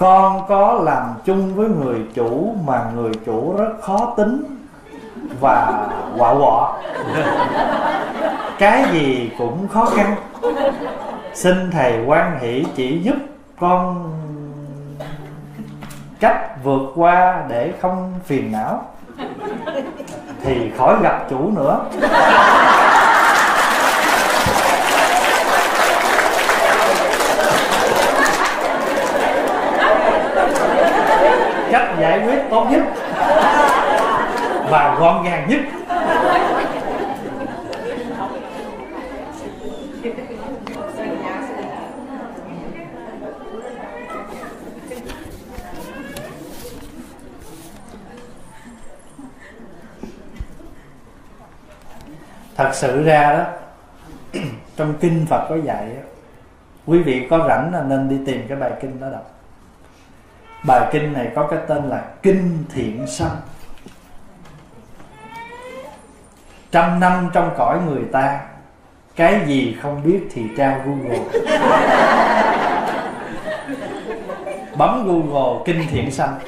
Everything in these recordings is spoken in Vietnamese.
Con có làm chung với người chủ mà người chủ rất khó tính và quạ quọ, cái gì cũng khó khăn. Xin Thầy Quang Hỷ chỉ giúp con cách vượt qua để không phiền não thì khỏi gặp chủ nữa. Cách giải quyết tốt nhất và gọn gàng nhất. Thật sự ra đó, trong kinh Phật có dạy đó, quý vị có rảnh là nên đi tìm cái bài kinh đó đọc. Bài kinh này có cái tên là Kinh Thiện Sanh. 100 năm trong cõi người ta, cái gì không biết thì tra Google. Bấm Google Kinh Thiện Sanh.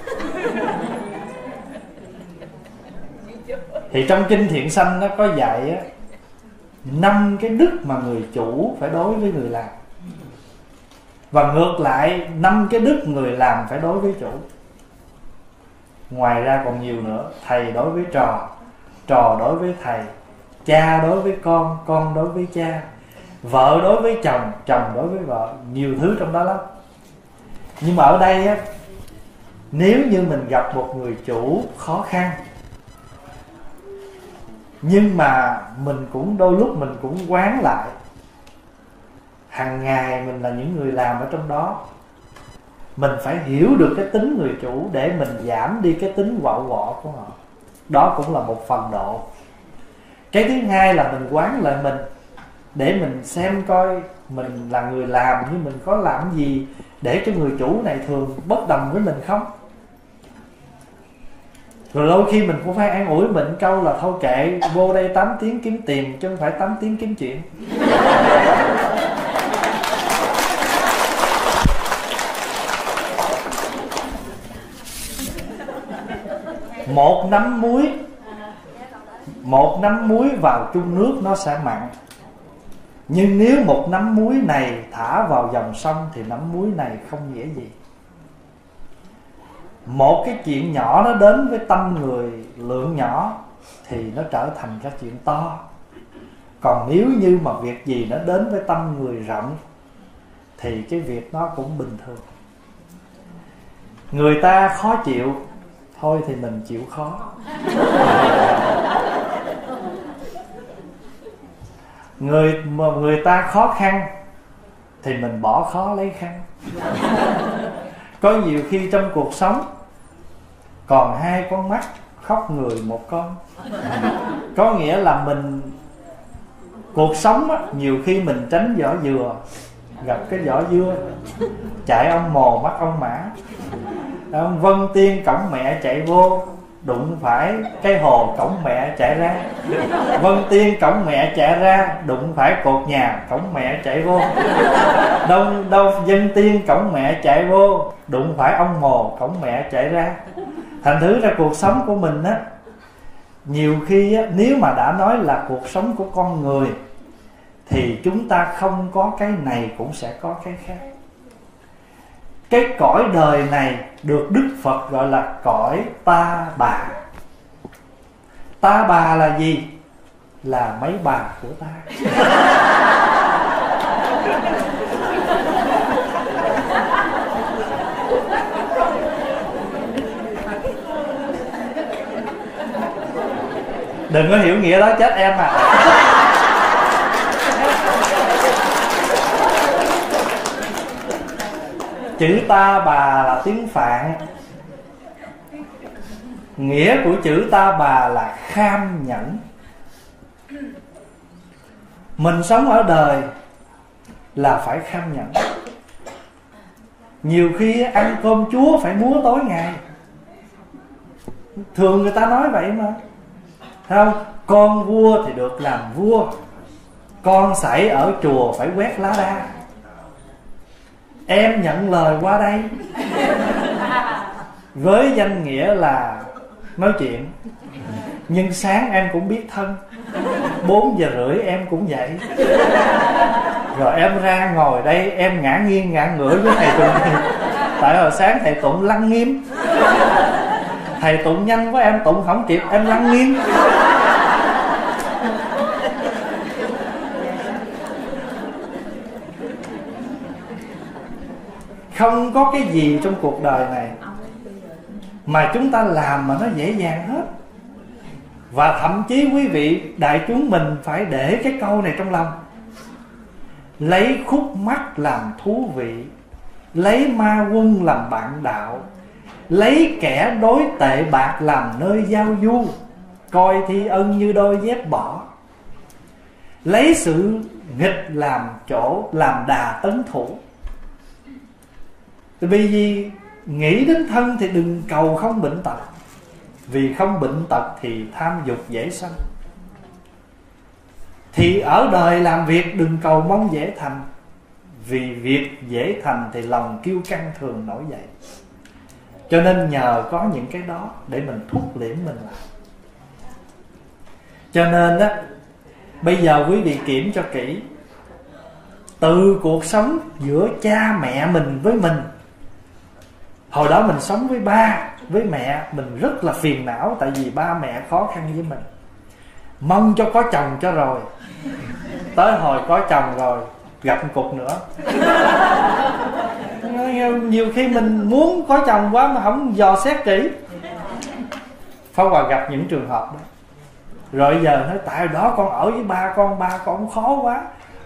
Thì trong Kinh Thiện Sanh nó có dạy á, 5 cái đức mà người chủ phải đối với người làm, và ngược lại 5 cái đức người làm phải đối với chủ. Ngoài ra còn nhiều nữa, thầy đối với trò, trò đối với thầy, cha đối với con đối với cha, vợ đối với chồng, chồng đối với vợ, nhiều thứ trong đó lắm. Nhưng mà ở đây á, nếu như mình gặp một người chủ khó khăn, nhưng mà mình cũng đôi lúc mình cũng quán lại, hàng ngày mình là những người làm ở trong đó, mình phải hiểu được cái tính người chủ để mình giảm đi cái tính quạo quọ của họ. Đó cũng là một phần độ. Cái thứ hai là mình quán lại mình, để mình xem coi mình là người làm nhưng mình có làm gì để cho người chủ này thường bất đồng với mình không. Rồi lâu khi mình cũng phải an ủi mình câu là thôi kệ, vô đây 8 tiếng kiếm tiền chứ không phải 8 tiếng kiếm chuyện. Một nắm muối vào chung nước nó sẽ mặn, nhưng nếu một nắm muối này thả vào dòng sông thì nắm muối này không nghĩa gì. Một cái chuyện nhỏ nó đến với tâm người lượng nhỏ thì nó trở thành cái chuyện to. Còn nếu như mà việc gì nó đến với tâm người rộng thì cái việc nó cũng bình thường. Người ta khó chịu, thôi thì mình chịu khó. Người ta khó khăn thì mình bỏ khó lấy khăn. Có nhiều khi trong cuộc sống còn 2 con mắt khóc người 1 con. Có nghĩa là cuộc sống á, nhiều khi mình tránh vỏ dừa gặp cái vỏ dưa, chạy ông mồ mắt ông mã. Ông Vân Tiên cổng mẹ chạy vô, đụng phải cái hồ cổng mẹ chạy ra. Vân Tiên cổng mẹ chạy ra, đụng phải cột nhà cổng mẹ chạy vô. Đâu Dân Tiên cổng mẹ chạy vô, đụng phải ông mồ cổng mẹ chạy ra. Thành thứ ra cuộc sống của mình á, nhiều khi á, nếu mà đã nói là cuộc sống của con người thì chúng ta không có cái này cũng sẽ có cái khác. Cái cõi đời này được Đức Phật gọi là cõi ta bà. Ta bà là gì? Là mấy bà của ta. Đừng có hiểu nghĩa đó chết em à. Chữ ta bà là tiếng Phạn. Nghĩa của chữ ta bà là kham nhẫn. Mình sống ở đời là phải kham nhẫn. Nhiều khi ăn cơm chúa phải múa tối ngày. Thường người ta nói vậy mà. Thấy không? Con vua thì được làm vua, con sảy ở chùa phải quét lá đa. Em nhận lời qua đây. với danh nghĩa là nói chuyện. Nhưng sáng em cũng biết thân, 4 giờ rưỡi em cũng dậy, rồi em ra ngồi đây em ngã nghiêng ngã ngửa với thầy Tụng. Tại hồi sáng thầy Tụng Lăng Nghiêm, thầy Tụng nhanh quá em Tụng không kịp, em lăn nghiêng. Không có cái gì trong cuộc đời này mà chúng ta làm mà nó dễ dàng hết. Và thậm chí quý vị đại chúng mình phải để cái câu này trong lòng: lấy khúc mắc làm thú vị, lấy ma quân làm bạn đạo, lấy kẻ đối tệ bạc làm nơi giao du, coi thi ân như đôi dép bỏ, lấy sự nghịch làm chỗ làm đà tấn thủ. Vì gì? Nghĩ đến thân thì đừng cầu không bệnh tật, vì không bệnh tật thì tham dục dễ sanh. Thì ở đời làm việc đừng cầu mong dễ thành, vì việc dễ thành thì lòng kiêu căng thường nổi dậy. Cho nên nhờ có những cái đó để mình thúc liễm mình lại. Cho nên đó, bây giờ quý vị kiểm cho kỹ, từ cuộc sống giữa cha mẹ mình với mình. Hồi đó mình sống với ba, với mẹ, mình rất là phiền não, tại vì ba mẹ khó khăn với mình, mong cho có chồng cho rồi. Tới hồi có chồng rồi gặp một cục nữa. Nhiều khi mình muốn có chồng quá mà không dò xét kỹ. Pháp Hòa gặp những trường hợp đó. Rồi giờ nói tại đó con ở với ba con khó quá,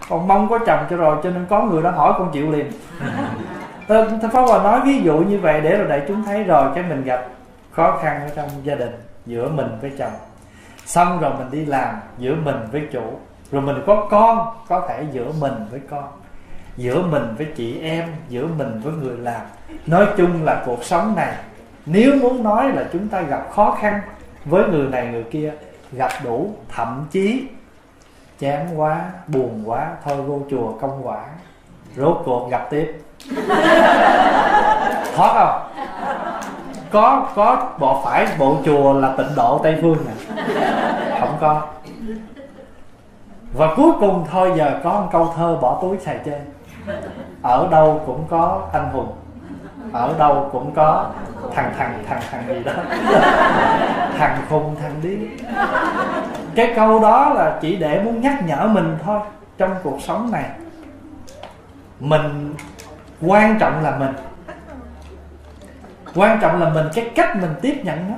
con mong có chồng cho rồi, cho nên có người đó hỏi con chịu liền. Pháp Hòa nói ví dụ như vậy để rồi đại chúng thấy rồi cái mình gặp khó khăn ở trong gia đình giữa mình với chồng. Xong rồi mình đi làm giữa mình với chủ, rồi mình có con, có thể giữa mình với con, giữa mình với chị em, giữa mình với người làm. Nói chung là cuộc sống này, nếu muốn nói là chúng ta gặp khó khăn với người này người kia, gặp đủ, thậm chí chán quá, buồn quá, thôi vô chùa công quả, rốt cuộc gặp tiếp. Thoát không? Có bộ phải bộ chùa là Tịnh Độ Tây Phương nè, không có. Và cuối cùng thôi giờ có một câu thơ bỏ túi xài trên: ở đâu cũng có anh hùng, ở đâu cũng có thằng gì đó, thằng khùng thằng điên. Cái câu đó là chỉ để muốn nhắc nhở mình thôi. Trong cuộc sống này, mình quan trọng là mình, quan trọng là mình, cái cách mình tiếp nhận nó.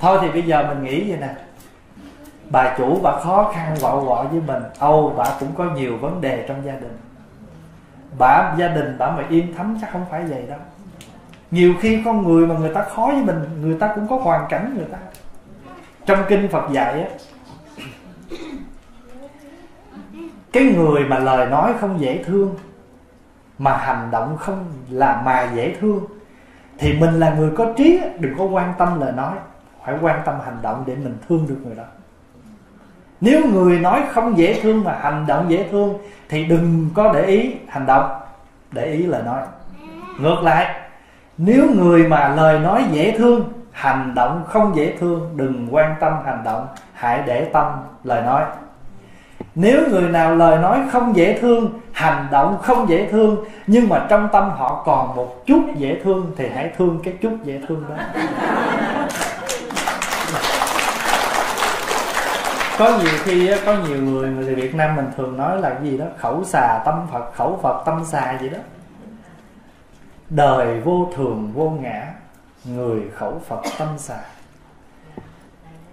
Thôi thì bây giờ mình nghĩ vậy nè: bà chủ bà khó khăn quạo với mình, âu bà cũng có nhiều vấn đề trong gia đình. Bà gia đình bà mà yên thấm chắc không phải vậy đâu. Nhiều khi con người mà người ta khó với mình, người ta cũng có hoàn cảnh người ta. Trong kinh Phật dạy á, cái người mà lời nói không dễ thương mà hành động không là mà dễ thương thì mình là người có trí, đừng có quan tâm lời nói, phải quan tâm hành động để mình thương được người đó. Nếu người nói không dễ thương mà hành động dễ thương thì đừng có để ý hành động, để ý lời nói. Ngược lại, nếu người mà lời nói dễ thương, hành động không dễ thương, đừng quan tâm hành động, hãy để tâm lời nói. Nếu người nào lời nói không dễ thương, hành động không dễ thương, nhưng mà trong tâm họ còn một chút dễ thương thì hãy thương cái chút dễ thương đó. Có nhiều khi có nhiều người Việt Nam mình thường nói là gì đó, khẩu xà tâm Phật, khẩu Phật tâm xà gì đó. Đời vô thường vô ngã, người khẩu Phật tâm xà.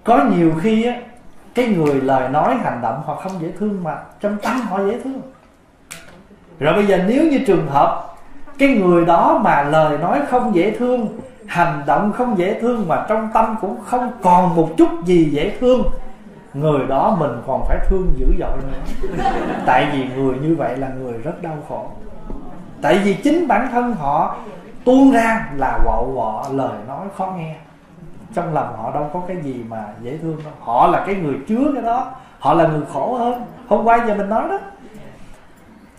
Có nhiều khi á, cái người lời nói hành động họ không dễ thương mà trong tâm họ dễ thương. Rồi bây giờ nếu như trường hợp cái người đó mà lời nói không dễ thương, hành động không dễ thương mà trong tâm cũng không còn một chút gì dễ thương, người đó mình còn phải thương dữ dội nữa. Tại vì người như vậy là người rất đau khổ. Tại vì chính bản thân họ tuôn ra là quạo lời nói khó nghe, trong lòng họ đâu có cái gì mà dễ thương đâu. Họ là cái người chứa cái đó, họ là người khổ hơn. Hôm qua giờ mình nói đó,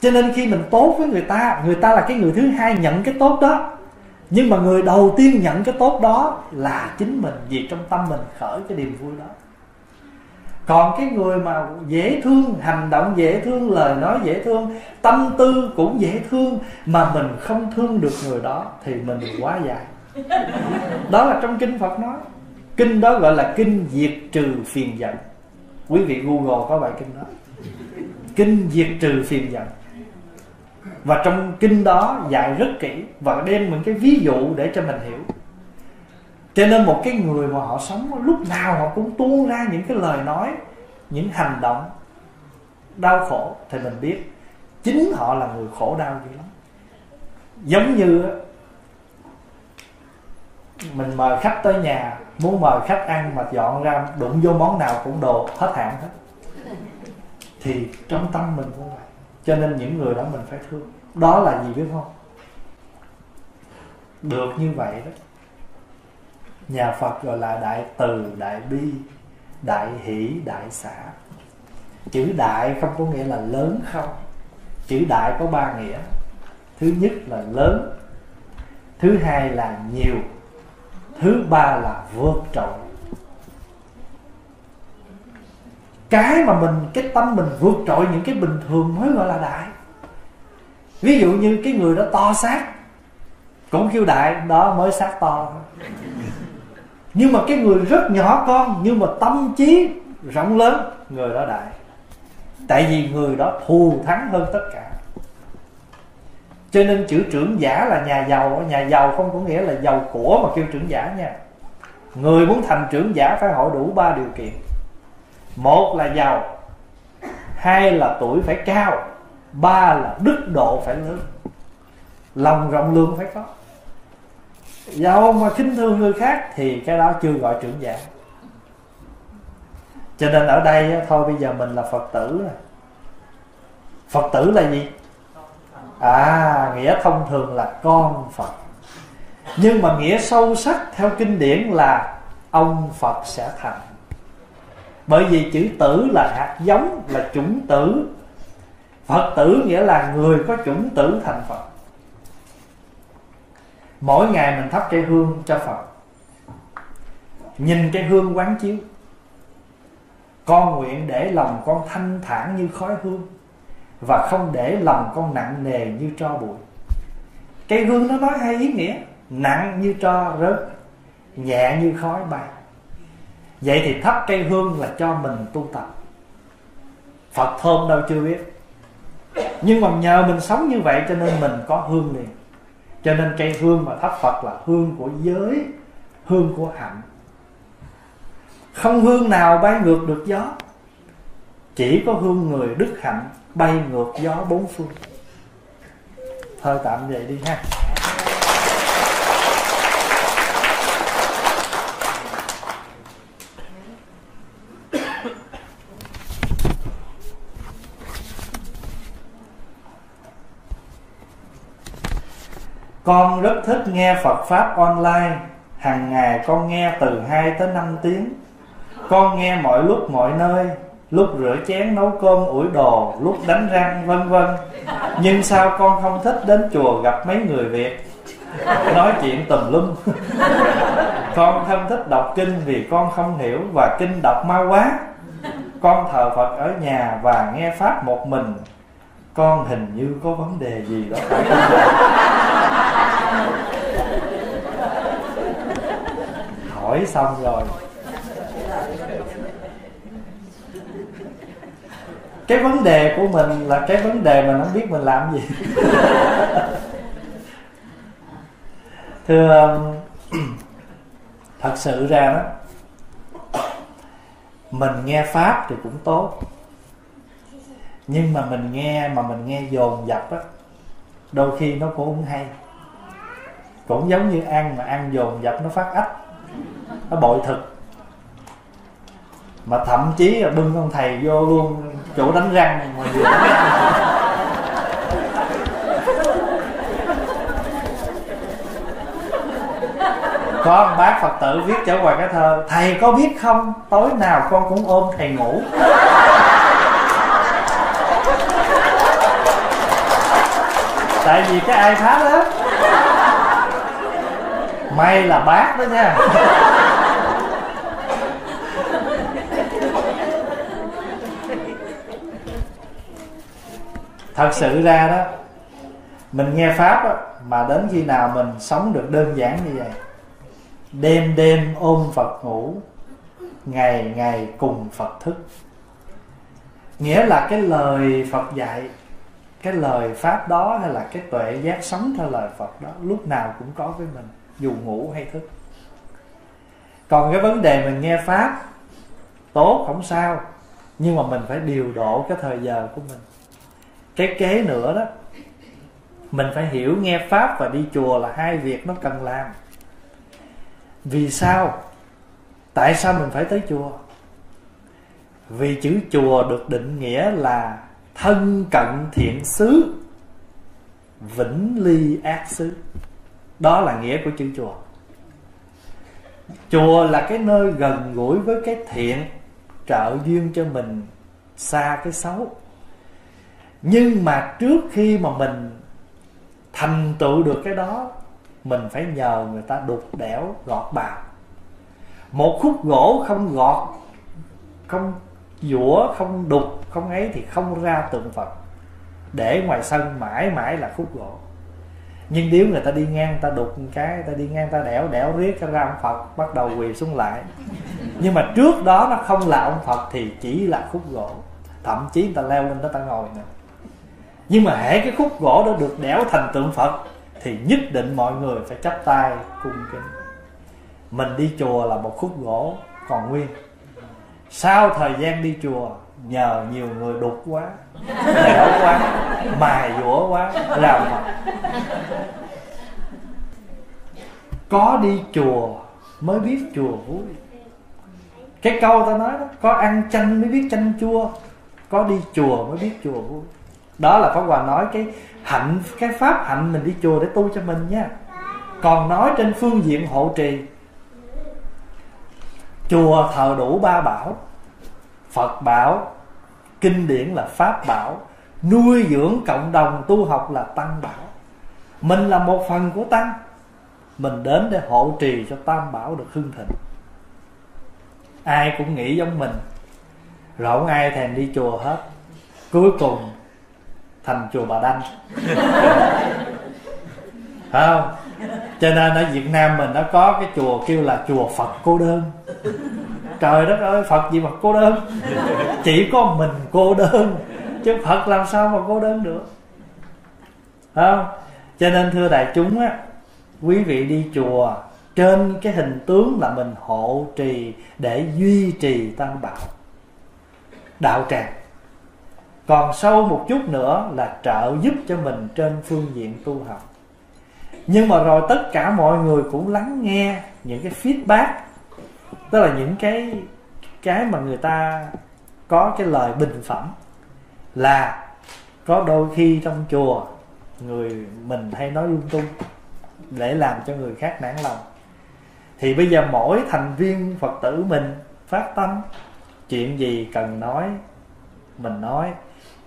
Cho nên khi mình tốt với người ta là cái người thứ hai nhận cái tốt đó. Nhưng mà người đầu tiên nhận cái tốt đó là chính mình, vì trong tâm mình khởi cái niềm vui đó. Còn cái người mà dễ thương, hành động dễ thương, lời nói dễ thương, tâm tư cũng dễ thương, mà mình không thương được người đó thì mình quá dại. Đó là trong Kinh Phật nói. Kinh đó gọi là Kinh Diệt Trừ Phiền Giận. Quý vị Google có bài kinh đó, Kinh Diệt Trừ Phiền Giận. Và trong kinh đó dạy rất kỹ và đem những cái ví dụ để cho mình hiểu. Cho nên một cái người mà họ sống lúc nào họ cũng tuôn ra những cái lời nói, những hành động đau khổ thì mình biết chính họ là người khổ đau dữ lắm. Giống như mình mời khách tới nhà, muốn mời khách ăn mà dọn ra đụng vô món nào cũng đồ hết hạn hết, thì trong tâm mình cũng vậy. Cho nên những người đó mình phải thương. Đó là gì biết không? Được như vậy đó, nhà Phật gọi là đại từ, đại bi, đại hỷ, đại xã. Chữ đại không có nghĩa là lớn không. Chữ đại có ba nghĩa. Thứ nhất là lớn, thứ hai là nhiều, thứ ba là vượt trội. Cái mà mình, cái tâm mình vượt trội những cái bình thường mới gọi là đại. Ví dụ như cái người đó to xác cũng kêu đại, đó mới xác to. Nhưng mà cái người rất nhỏ con nhưng mà tâm trí rộng lớn, người đó đại. Tại vì người đó thù thắng hơn tất cả. Cho nên chữ trưởng giả là nhà giàu. Nhà giàu không có nghĩa là giàu của mà kêu trưởng giả nha. Người muốn thành trưởng giả phải hội đủ ba điều kiện. Một là giàu, hai là tuổi phải cao, ba là đức độ phải lớn. Lòng rộng lượng phải có. Giàu mà khinh thường người khác thì cái đó chưa gọi trưởng giả. Cho nên ở đây thôi, bây giờ mình là Phật tử. Phật tử là gì? À, nghĩa thông thường là con Phật. Nhưng mà nghĩa sâu sắc theo kinh điển là ông Phật sẽ thành. Bởi vì chữ tử là hạt giống, là chủng tử. Phật tử nghĩa là người có chủng tử thành Phật. Mỗi ngày mình thắp cây hương cho Phật, nhìn cây hương quán chiếu, con nguyện để lòng con thanh thản như khói hương, và không để lòng con nặng nề như tro bụi. Cây hương nó nói hay ý nghĩa. Nặng như tro rớt, nhẹ như khói bay. Vậy thì thắp cây hương là cho mình tu tập. Phật thơm đâu chưa biết, nhưng mà nhờ mình sống như vậy cho nên mình có hương liền. Cho nên cây hương mà thắp Phật là hương của giới, hương của hạnh. Không hương nào bay ngược được gió, chỉ có hương người đức hạnh bay ngược gió bốn phương. Thôi tạm vậy đi ha. Con rất thích nghe Phật Pháp online. Hàng ngày con nghe từ 2 tới 5 tiếng. Con nghe mọi lúc mọi nơi, lúc rửa chén nấu cơm ủi đồ, lúc đánh răng vân vân. Nhưng sao con không thích đến chùa gặp mấy người Việt nói chuyện tùm lum? Con không thích đọc kinh vì con không hiểu và kinh đọc mau quá. Con thờ Phật ở nhà và nghe Pháp một mình. Con hình như có vấn đề gì đó phải không? Hỏi xong rồi. Cái vấn đề của mình là cái vấn đề mà không biết mình làm gì. Thưa, thật sự ra đó, mình nghe Pháp thì cũng tốt, nhưng mà mình nghe dồn dập á, đôi khi nó cũng không hay. Cũng giống như ăn, mà ăn dồn dập nó phát ách, nó bội thực. Mà thậm chí là bưng con thầy vô luôn chỗ đánh răng mà vừa đánh răng. Có ông bác Phật tử viết trở ngoài cái thơ: thầy có biết không, tối nào con cũng ôm thầy ngủ. tại vì cái ai phá đó may là bác đó nha. Thật sự ra đó, mình nghe pháp đó, mà đến khi nào mình sống được đơn giản như vậy, đêm đêm ôm Phật ngủ, ngày ngày cùng Phật thức, nghĩa là cái lời Phật dạy, cái lời pháp đó hay là cái tuệ giác sống theo lời Phật đó lúc nào cũng có với mình, dù ngủ hay thức. Còn cái vấn đề mình nghe pháp tốt không sao, nhưng mà mình phải điều độ cái thời giờ của mình. Cái kế nữa đó, mình phải hiểu nghe pháp và đi chùa là hai việc nó cần làm. Vì sao? Tại sao mình phải tới chùa? Vì chữ chùa được định nghĩa là thân cận thiện xứ, vĩnh ly ác xứ. Đó là nghĩa của chữ chùa. Chùa là cái nơi gần gũi với cái thiện, trợ duyên cho mình xa cái xấu. Nhưng mà trước khi mà mình thành tựu được cái đó, mình phải nhờ người ta đục đẽo gọt bào. Một khúc gỗ không gọt, không dũa, không đục, không ấy thì không ra tượng Phật. Để ngoài sân mãi mãi là khúc gỗ. Nhưng nếu người ta đi ngang, người ta đục một cái, người ta đi ngang, người ta đẽo, đẽo riết ra ông Phật, bắt đầu quỳ xuống lại. Nhưng mà trước đó nó không là ông Phật thì chỉ là khúc gỗ. Thậm chí người ta leo lên đó ta ngồi nữa. Nhưng mà hễ cái khúc gỗ đó được đẽo thành tượng Phật thì nhất định mọi người phải chắp tay cung kính. Mình đi chùa là một khúc gỗ còn nguyên. Sau thời gian đi chùa, nhờ nhiều người đục quá, đẽo quá, mài dũa quá, làm Phật. Có đi chùa mới biết chùa vui. Cái câu ta nói đó, có ăn chanh mới biết chanh chua, có đi chùa mới biết chùa vui. Đó là Pháp Hòa nói cái hạnh, cái pháp hạnh mình đi chùa để tu cho mình nha. Còn nói trên phương diện hộ trì, chùa thờ đủ ba bảo: Phật bảo, kinh điển là pháp bảo, nuôi dưỡng cộng đồng tu học là tăng bảo. Mình là một phần của tăng, mình đến để hộ trì cho tam bảo được hưng thịnh. Ai cũng nghĩ giống mình, rồi không ai thèm đi chùa hết. Cuối cùng thành chùa Bà Đanh. Phải không? Cho nên ở Việt Nam mình nó có cái chùa kêu là chùa Phật cô đơn. Trời đất ơi, Phật gì mà cô đơn? Chỉ có mình cô đơn, chứ Phật làm sao mà cô đơn được? Phải không? Cho nên thưa đại chúng á, quý vị đi chùa trên cái hình tướng là mình hộ trì để duy trì tam bảo, đạo tràng. Còn sâu một chút nữa là trợ giúp cho mình trên phương diện tu học. Nhưng mà rồi tất cả mọi người cũng lắng nghe những cái feedback, tức là những cái mà người ta có cái lời bình phẩm. Là có đôi khi trong chùa người mình hay nói lung tung để làm cho người khác nản lòng. Thì bây giờ mỗi thành viên Phật tử mình phát tâm, chuyện gì cần nói mình nói,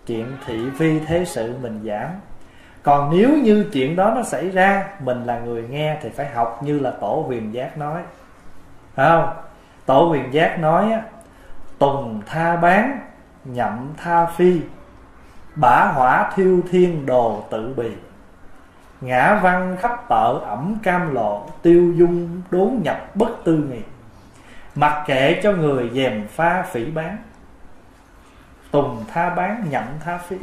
chuyện thị phi thế sự mình giảm. Còn nếu như chuyện đó nó xảy ra, mình là người nghe thì phải học như là Tổ Huyền Giác nói. Phải không? Tổ Huyền Giác nói á, tùng tha bán, nhậm tha phi, bả hỏa thiêu thiên đồ tự bì, ngã văn khắp tợ ẩm cam lộ, tiêu dung đốn nhập bất tư nghiệp, mặc kệ cho người dèm pha phỉ bán. Tùng tha bán, nhậm tha phi.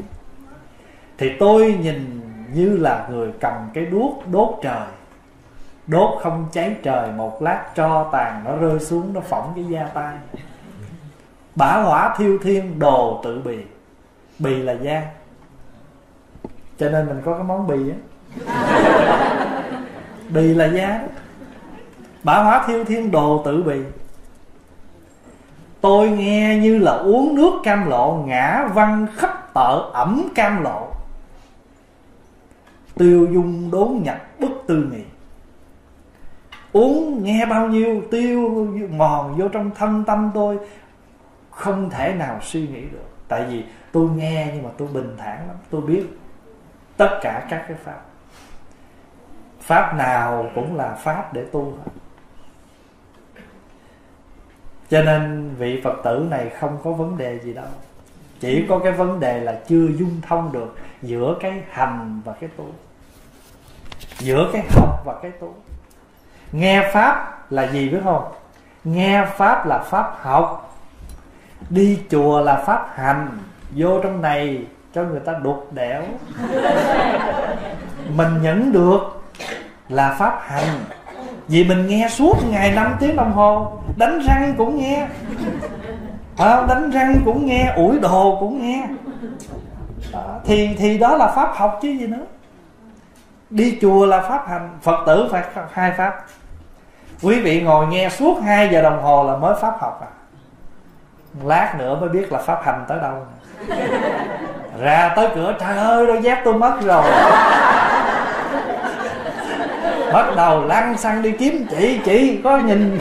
Thì tôi nhìn như là người cầm cái đuốc đốt trời. Đốt không cháy trời, một lát tro tàn nó rơi xuống, nó phỏng cái da tay. Bả hỏa thiêu thiên đồ tự bì. Bì là da. Cho nên mình có cái món bì á. Bì là da. Bả hỏa thiêu thiên đồ tự bì. Tôi nghe như là uống nước cam lộ, ngã văng khắp tợ ẩm cam lộ, tiêu dung đốn nhập bất tư nghị. Uống nghe bao nhiêu tiêu mòn vô trong thâm tâm tôi, không thể nào suy nghĩ được. Tại vì tôi nghe nhưng mà tôi bình thản lắm. Tôi biết tất cả các cái pháp. Pháp nào cũng là pháp để tu. Cho nên vị Phật tử này không có vấn đề gì đâu. Chỉ có cái vấn đề là chưa dung thông được giữa cái hành và cái tu, giữa cái học và cái tu. Nghe pháp là gì biết không? Nghe pháp là pháp học, đi chùa là pháp hành, vô trong này cho người ta đục đẽo mình nhận được là pháp hành. Vì mình nghe suốt ngày 5 tiếng đồng hồ, đánh răng cũng nghe, đánh răng cũng nghe, ủi đồ cũng nghe, thì đó là pháp học chứ gì nữa. Đi chùa là pháp hành. Phật tử phải hai pháp. Quý vị ngồi nghe suốt 2 giờ đồng hồ là mới pháp học à? Lát nữa mới biết là pháp hành tới đâu. Ra tới cửa, trời ơi đôi dép tôi mất rồi, bắt đầu lăn xăng đi kiếm chị có nhìn.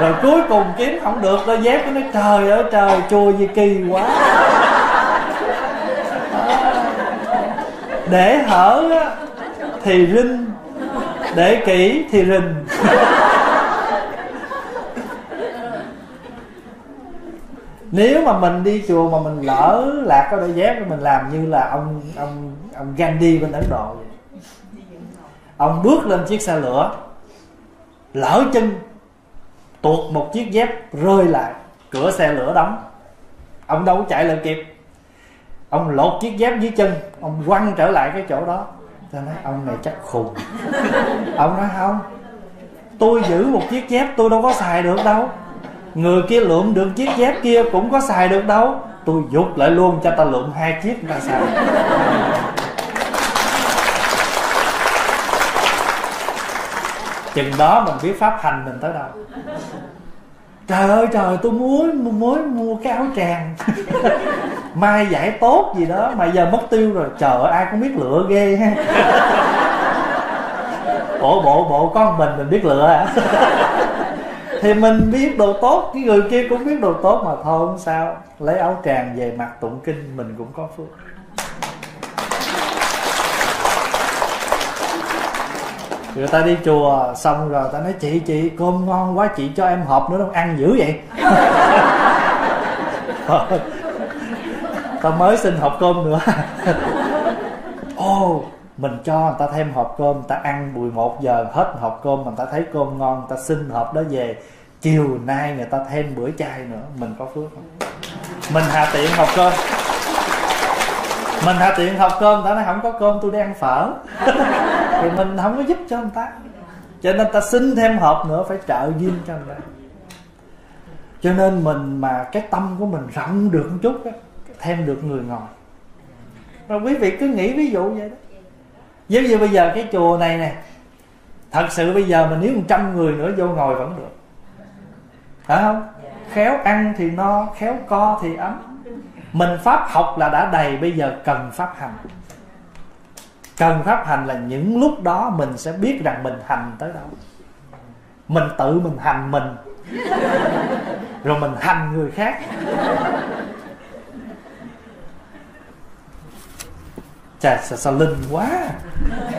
Rồi cuối cùng kiếm không được đôi dép, nó nói trời ơi trời, chùa gì kỳ quá. Để hở thì rinh, để kỹ thì rình. Nếu mà mình đi chùa mà mình lỡ lạc có đôi dép, mình làm như là ông Gandhi bên Ấn Độ vậy. Ông bước lên chiếc xe lửa, lỡ chân, tuột một chiếc dép rơi lại, cửa xe lửa đóng, ông đâu có chạy lại kịp. Ông lột chiếc dép dưới chân, ông quăng trở lại cái chỗ đó. Ta nói ông này chắc khùng. Ông nói không, tôi giữ một chiếc dép tôi đâu có xài được đâu, người kia lượm được chiếc dép kia cũng có xài được đâu, tôi giục lại luôn cho ta lượm 2 chiếc người ta xài. Chừng đó mình biết pháp hành mình tới đâu. Trời ơi trời, tôi mới mua cái áo tràng mai giải tốt gì đó mà giờ mất tiêu rồi, trời ai cũng biết lựa ghê ha. Bộ con mình biết lựa hả? Thì mình biết đồ tốt, cái người kia cũng biết đồ tốt mà thôi, không sao, lấy áo tràng về mặt tụng kinh mình cũng có phước. Người ta đi chùa xong rồi ta nói chị cơm ngon quá, chị cho em hộp nữa không, ăn dữ vậy. Ta mới xin hộp cơm nữa. Ô, mình cho người ta thêm hộp cơm, người ta ăn 11 giờ hết hộp cơm, người ta thấy cơm ngon, người ta xin hộp đó về, chiều nay người ta thêm bữa chay nữa, mình có phước không? Mình hạ tiện hộp cơm, người ta nói không có cơm tôi đi ăn phở. Thì mình không có giúp cho người ta, cho nên ta xin thêm hộp nữa, phải trợ duyên cho người ta. Cho nên mình mà cái tâm của mình rộng được một chút đó, thêm được người ngồi. Rồi quý vị cứ nghĩ ví dụ vậy đó. Giống như bây giờ cái chùa này nè, thật sự bây giờ mình nếu 100 người nữa vô ngồi vẫn được, phải không? Khéo ăn thì no, khéo co thì ấm. Mình pháp học là đã đầy, bây giờ cần pháp hành. Cần pháp hành là những lúc đó mình sẽ biết rằng mình hành tới đâu. Mình tự mình hành mình, rồi mình hành người khác. Trời, sao linh quá.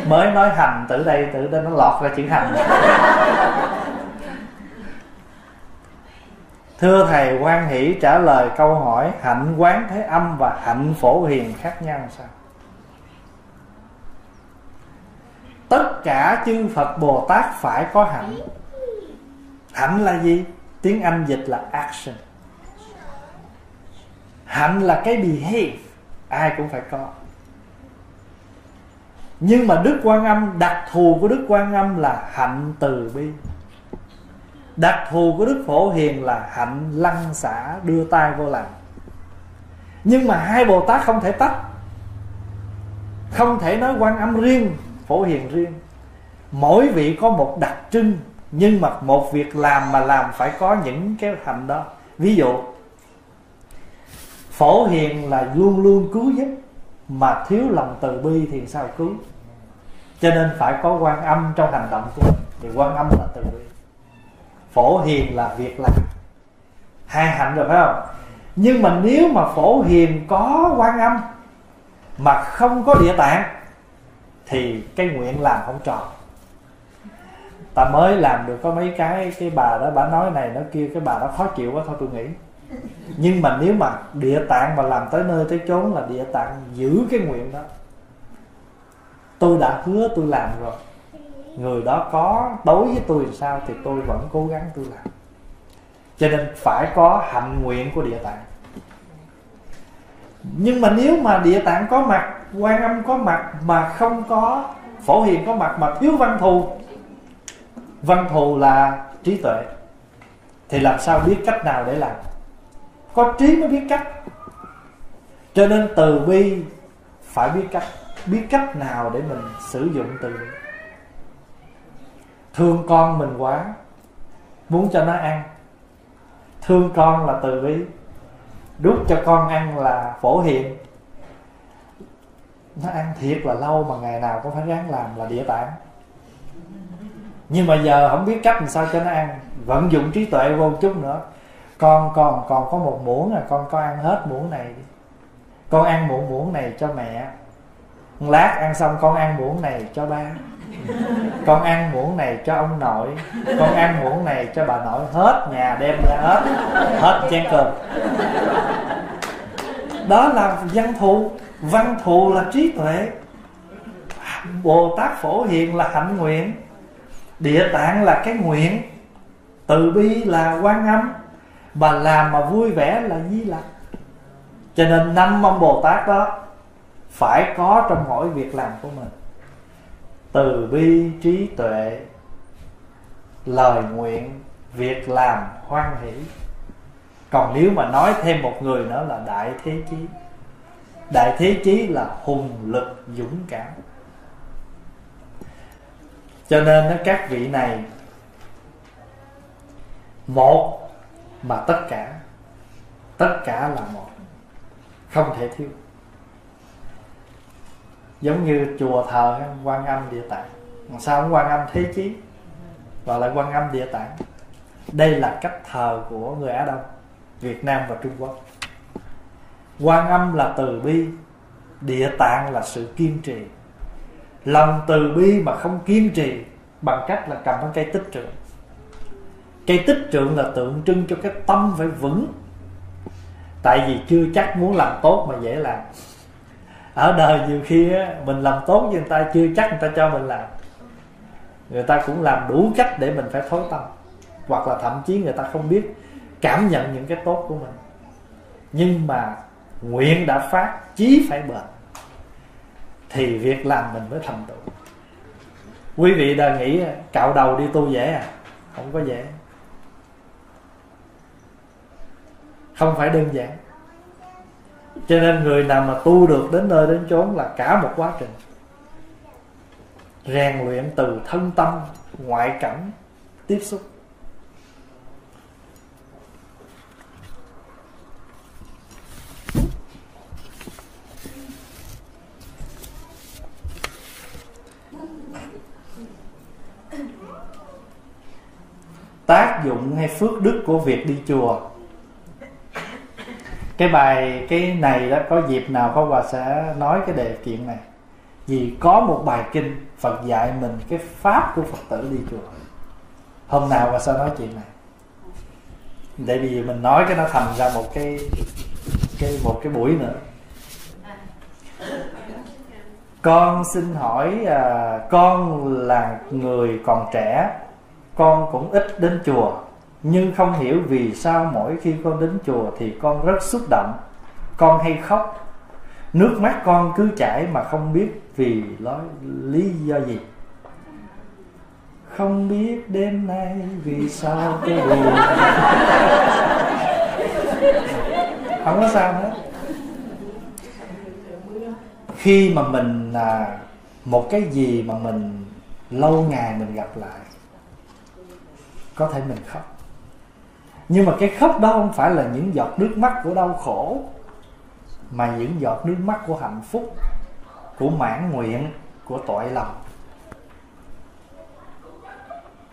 Mới nói hành, tự đây nó lọt ra chữ hành. Thưa Thầy Quang Hỷ, trả lời câu hỏi hạnh Quán Thế Âm và hạnh Phổ Hiền khác nhau sao? Tất cả chư Phật Bồ Tát phải có hạnh. Hạnh là gì? Tiếng Anh dịch là action. Hạnh là cái behave, ai cũng phải có. Nhưng mà Đức Quan Âm, đặc thù của Đức Quan Âm là hạnh từ bi. Đặc thù của Đức Phổ Hiền là hạnh lăn xả, đưa tay vô làm. Nhưng mà hai Bồ Tát không thể tách. Không thể nói Quan Âm riêng, Phổ Hiền riêng. Mỗi vị có một đặc trưng, nhưng mà một việc làm mà làm phải có những cái hạnh đó. Ví dụ Phổ Hiền là luôn luôn cứu giúp, mà thiếu lòng từ bi thì sao cứu? Cho nên phải có Quan Âm trong hành động của mình. Thì Quan Âm là từ bi, Phổ Hiền là việc làm. Hai hạnh rồi phải không? Nhưng mà nếu mà Phổ Hiền có Quan Âm mà không có địa tạng thì cái nguyện làm không tròn. Ta mới làm được có mấy cái bà đó bà nói này nói kia, cái bà đó khó chịu quá thôi tôi nghĩ. Nhưng mà nếu mà địa tạng mà làm tới nơi tới chốn là địa tạng giữ cái nguyện đó. Tôi đã hứa tôi làm rồi, người đó có đối với tôi làm sao thì tôi vẫn cố gắng tôi làm. Cho nên phải có hạnh nguyện của địa tạng. Nhưng mà nếu mà địa tạng có mặt, Quan Âm có mặt mà không có Phổ Hiền có mặt mà thiếu Văn Thù, Văn Thù là trí tuệ, thì làm sao biết cách nào để làm? Có trí mới biết cách. Cho nên từ bi phải biết cách. Biết cách nào để mình sử dụng từ bi. Thương con mình quá, muốn cho nó ăn, thương con là từ bi. Đút cho con ăn là Phổ Hiền. Nó ăn thiệt là lâu mà ngày nào cũng phải ráng làm là địa tạng. Nhưng mà giờ không biết cách làm sao cho nó ăn, vận dụng trí tuệ vô chút nữa. Con có một muỗng à, con có ăn hết muỗng này đi. Con ăn muỗng này cho mẹ. Lát ăn xong con ăn muỗng này cho ba. Con ăn muỗng này cho ông nội. Con ăn muỗng này cho bà nội. Hết nhà đem ra hết. Hết chén cơm. Đó là văn thù. Văn thù là trí tuệ. Bồ Tát Phổ Hiền là hạnh nguyện. Địa tạng là cái nguyện. Từ bi là Quan Âm. Bà làm mà vui vẻ là Di Lặc. Cho nên 5 ông Bồ Tát đó phải có trong mỗi việc làm của mình. Từ bi, trí tuệ, lời nguyện, việc làm hoan hỷ. Còn nếu mà nói thêm một người nữa là Đại Thế Chí. Đại Thế Chí là hùng lực dũng cảm. Cho nên các vị này một mà tất cả là một, không thể thiếu. Giống như chùa thờ Quan Âm Địa Tạng, sao không Quan Âm Thế Chí và lại Quan Âm Địa Tạng? Đây là cách thờ của người Á Đông, Việt Nam và Trung Quốc. Quan Âm là từ bi, Địa Tạng là sự kiên trì. Lòng từ bi mà không kiên trì bằng cách là cầm cây tích trượng. Cây tích trượng là tượng trưng cho cái tâm phải vững. Tại vì chưa chắc muốn làm tốt mà dễ làm. Ở đời nhiều khi mình làm tốt với người ta chưa chắc người ta cho mình làm. Người ta cũng làm đủ cách để mình phải thối tâm. Hoặc là thậm chí người ta không biết cảm nhận những cái tốt của mình. Nhưng mà nguyện đã phát, chí phải bền, thì việc làm mình mới thành tựu. Quý vị đã nghĩ cạo đầu đi tu dễ à? Không có dễ. Không phải đơn giản. Cho nên người nào mà tu được đến nơi đến chốn là cả một quá trình rèn luyện từ thân tâm, ngoại cảnh, tiếp xúc. Tác dụng hay phước đức của việc đi chùa. Cái này đó có dịp nào Pháp Hòa sẽ nói cái đề kiện này. Vì có một bài kinh Phật dạy mình cái pháp của Phật tử đi chùa. Hôm nào Hòa sẽ nói chuyện này. Tại vì mình nói cái nó thành ra một cái buổi nữa. Con xin hỏi con là người còn trẻ, con cũng ít đến chùa, nhưng không hiểu vì sao mỗi khi con đến chùa thì con rất xúc động. Con hay khóc, nước mắt con cứ chảy mà không biết vì lý do gì. Không biết đêm nay vì sao cái buồn. Không có sao hết. Khi mà mình một cái gì mà mình lâu ngày mình gặp lại, có thể mình khóc. Nhưng mà cái khóc đó không phải là những giọt nước mắt của đau khổ, mà những giọt nước mắt của hạnh phúc, của mãn nguyện, của tội lòng.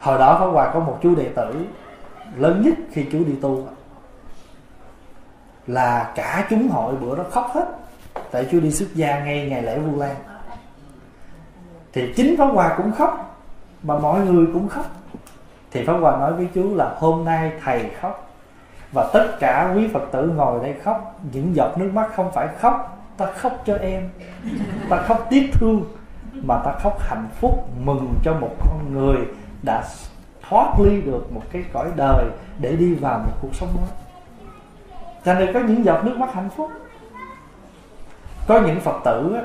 Hồi đó Pháp Hòa có một chú đệ tử lớn nhất khi chú đi tu, là cả chúng hội bữa đó khóc hết. tại Chúa đi xuất gia ngay ngày lễ Vu Lan. Thì chính Pháp Hòa cũng khóc, mà mọi người cũng khóc. Thì Pháp Hòa nói với chú là hôm nay thầy khóc, và tất cả quý Phật tử ngồi đây khóc. Những giọt nước mắt không phải khóc ta khóc cho em, ta khóc tiếc thương, mà ta khóc hạnh phúc, mừng cho một con người đã thoát ly được một cái cõi đời để đi vào một cuộc sống mới. Cho nên có những giọt nước mắt hạnh phúc. Có những Phật tử á,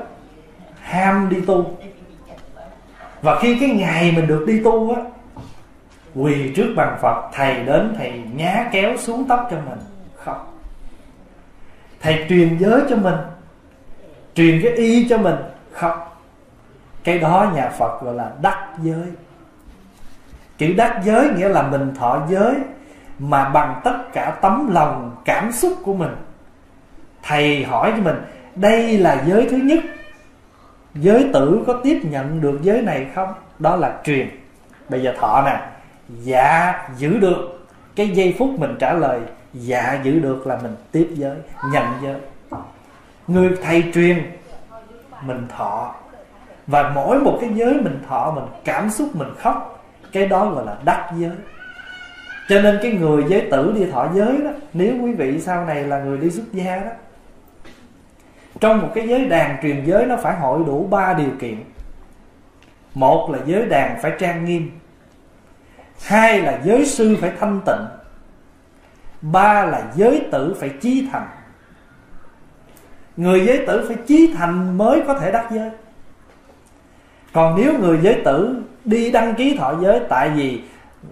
ham đi tu, và khi cái ngày mình được đi tu á, quỳ trước bàn Phật, thầy đến thầy nhá kéo xuống tóc cho mình, khóc. Thầy truyền giới cho mình, truyền cái y cho mình, khóc. Cái đó nhà Phật gọi là đắc giới. Chữ đắc giới nghĩa là mình thọ giới mà bằng tất cả tấm lòng, cảm xúc của mình. Thầy hỏi cho mình, đây là giới thứ nhất, giới tử có tiếp nhận được giới này không? Đó là truyền. Bây giờ thọ nè, dạ giữ được. Cái giây phút mình trả lời dạ giữ được là mình tiếp giới, nhận giới. Người thầy truyền, mình thọ. Và mỗi một cái giới mình thọ, mình cảm xúc, mình khóc, cái đó gọi là đắc giới. Cho nên cái người giới tử đi thọ giới đó, nếu quý vị sau này là người đi xuất gia đó, trong một cái giới đàn truyền giới nó phải hội đủ 3 điều kiện. Một là giới đàn phải trang nghiêm, hai là giới sư phải thanh tịnh, ba là giới tử phải chí thành. Người giới tử phải chí thành mới có thể đắc giới. Còn nếu người giới tử đi đăng ký thọ giới, tại vì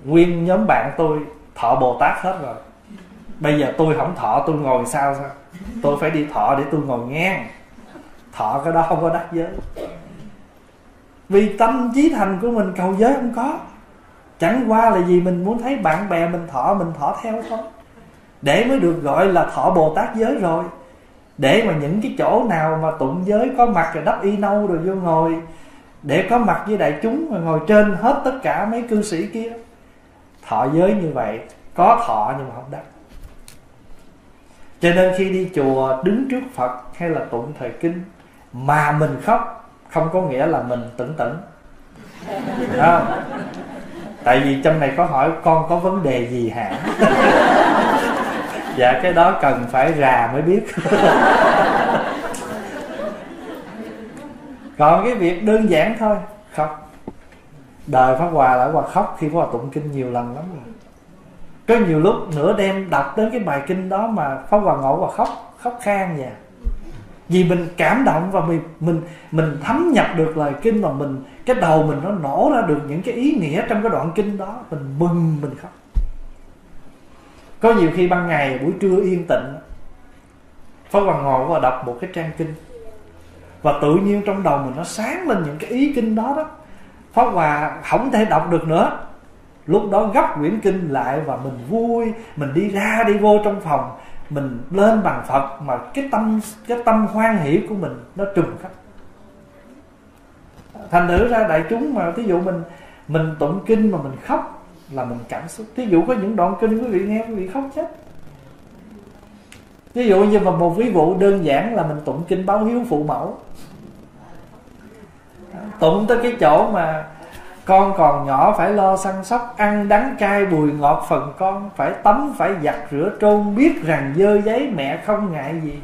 nguyên nhóm bạn tôi thọ Bồ Tát hết rồi, bây giờ tôi không thọ, tôi ngồi sao? Tôi phải đi thọ để tôi ngồi ngang. Thọ cái đó không có đắc giới. Vì tâm chí thành của mình cầu giới không có. Chẳng qua là vì mình muốn thấy bạn bè mình thọ theo thôi, để mới được gọi là thọ Bồ Tát giới rồi. Để mà những cái chỗ nào mà tụng giới có mặt rồi đắp y nâu rồi vô ngồi, để có mặt với đại chúng mà ngồi trên hết tất cả mấy cư sĩ kia. Thọ giới như vậy, có thọ nhưng mà không đắc. Cho nên khi đi chùa đứng trước Phật hay là tụng thời kinh mà mình khóc, không có nghĩa là mình tỉnh. Không. Tại vì trong này có hỏi con có vấn đề gì hả? Dạ cái đó cần phải rà mới biết. Còn cái việc đơn giản thôi, khóc. Đời Pháp Hòa là Hòa khóc khi Pháp Hòa tụng kinh nhiều lần lắm rồi. Có nhiều lúc nửa đêm đọc đến cái bài kinh đó mà Pháp Hòa ngộ và khóc khan vậy. Vì mình cảm động và mình thấm nhập được lời kinh, và mình cái đầu mình nó nổ ra được những cái ý nghĩa trong cái đoạn kinh đó, mình mừng mình khóc. Có nhiều khi ban ngày buổi trưa yên tĩnh, Pháp Hòa ngồi và đọc một cái trang kinh, và tự nhiên trong đầu mình nó sáng lên những cái ý kinh đó đó. Pháp Hòa không thể đọc được nữa, lúc đó gấp quyển kinh lại và mình vui, mình đi ra đi vô trong phòng, mình lên bàn Phật mà cái tâm hoan hỷ của mình nó trùm khắp. Thành thử ra đại chúng mà thí dụ mình tụng kinh mà mình khóc là mình cảm xúc. Thí dụ có những đoạn kinh quý vị nghe quý vị khóc chết. Ví dụ như một ví dụ đơn giản là mình tụng kinh Báo Hiếu Phụ Mẫu, tụng tới cái chỗ mà con còn nhỏ phải lo săn sóc, ăn đắng cay bùi ngọt phần con, phải tắm phải giặt rửa trôn, biết rằng dơ giấy mẹ không ngại gì,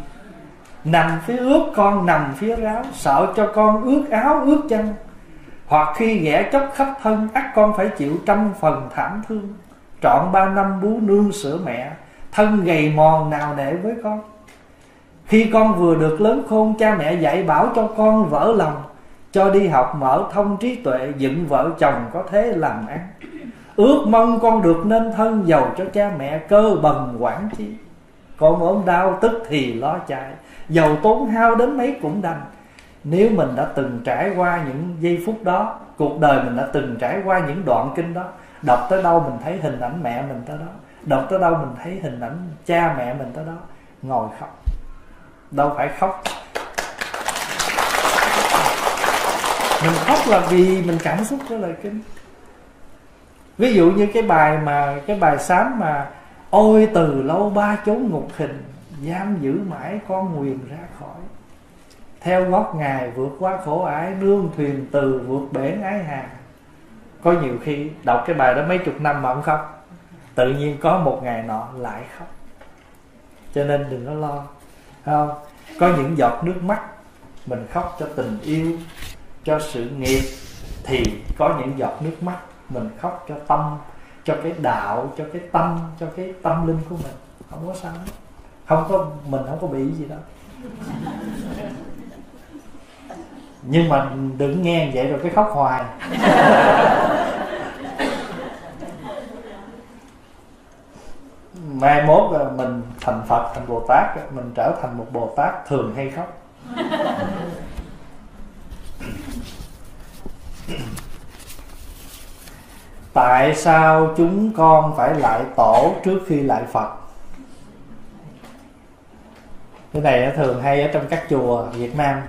nằm phía ướt con nằm phía ráo, sợ cho con ướt áo ướt chân, hoặc khi ghẻ chóc khắp thân, ắt con phải chịu trăm phần thảm thương, trọn 3 năm bú nương sữa mẹ, thân gầy mòn nào nể với con. Khi con vừa được lớn khôn, cha mẹ dạy bảo cho con vỡ lòng, cho đi học mở thông trí tuệ, dựng vợ chồng có thế làm ăn, ước mong con được nên thân, giàu cho cha mẹ cơ bần quản chi. Con ốm đau tức thì lo chạy, giàu tốn hao đến mấy cũng đành. Nếu mình đã từng trải qua những giây phút đó, cuộc đời mình đã từng trải qua những đoạn kinh đó, đọc tới đâu mình thấy hình ảnh mẹ mình tới đó, đọc tới đâu mình thấy hình ảnh cha mẹ mình tới đó, ngồi khóc. Đâu phải khóc, mình khóc là vì mình cảm xúc với lời kinh. Ví dụ như cái bài sám mà ôi từ lâu ba chốn ngục hình, giam giữ mãi con nguyền ra khỏi, theo gót Ngài vượt qua khổ ải, nương thuyền từ vượt bể ái hà. Có nhiều khi đọc cái bài đó mấy chục năm mà ông khóc, tự nhiên có một ngày nọ lại khóc. Cho nên đừng có lo, không? Có những giọt nước mắt mình khóc cho tình yêu, cho sự nghiệp, thì có những giọt nước mắt mình khóc cho tâm, cho cái đạo, cho cái tâm, cho cái tâm linh của mình. Không có sao hết. Không có, mình không có bị gì đâu. Nhưng mà đừng nghe vậy rồi cái khóc hoài. Mai mốt là mình thành Phật, thành Bồ Tát, mình trở thành một Bồ Tát thường hay khóc. Tại sao chúng con phải lại tổ trước khi lại Phật? Cái này nó thường hay ở trong các chùa Việt Nam.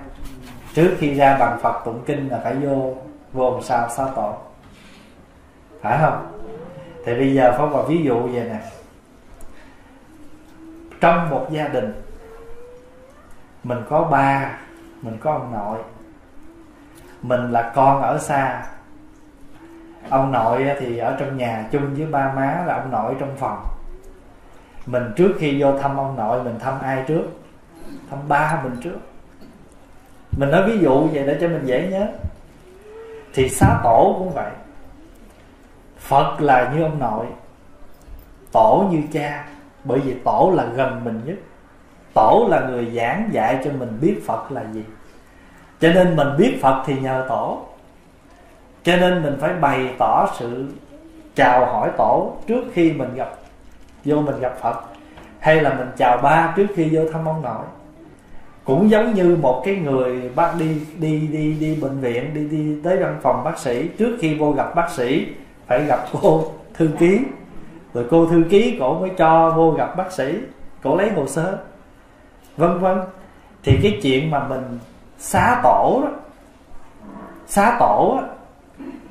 Trước khi ra bàn Phật tụng kinh là phải vô sao xá tổ, phải không? Thì bây giờ Pháp Hòa ví dụ vậy nè. Trong một gia đình mình có ba, mình có ông nội, mình là con ở xa. Ông nội thì ở trong nhà chung với ba má là ông nội trong phòng. Mình trước khi vô thăm ông nội, mình thăm ai trước? Thăm ba mình trước. Mình nói ví dụ vậy để cho mình dễ nhớ. Thì xá tổ cũng vậy. Phật là như ông nội, tổ như cha. Bởi vì tổ là gần mình nhất, tổ là người giảng dạy cho mình biết Phật là gì. Cho nên mình biết Phật thì nhờ tổ. Cho nên mình phải bày tỏ sự chào hỏi tổ trước khi mình gặp, vô mình gặp Phật. Hay là mình chào ba trước khi vô thăm ông nội. Cũng giống như một cái người bác đi bệnh viện, đi tới văn phòng bác sĩ. Trước khi vô gặp bác sĩ phải gặp cô thư ký, rồi cô thư ký cổ mới cho vô gặp bác sĩ, cổ lấy hồ sơ, vân vân. Thì cái chuyện mà mình xá tổ đó, xá tổ đó,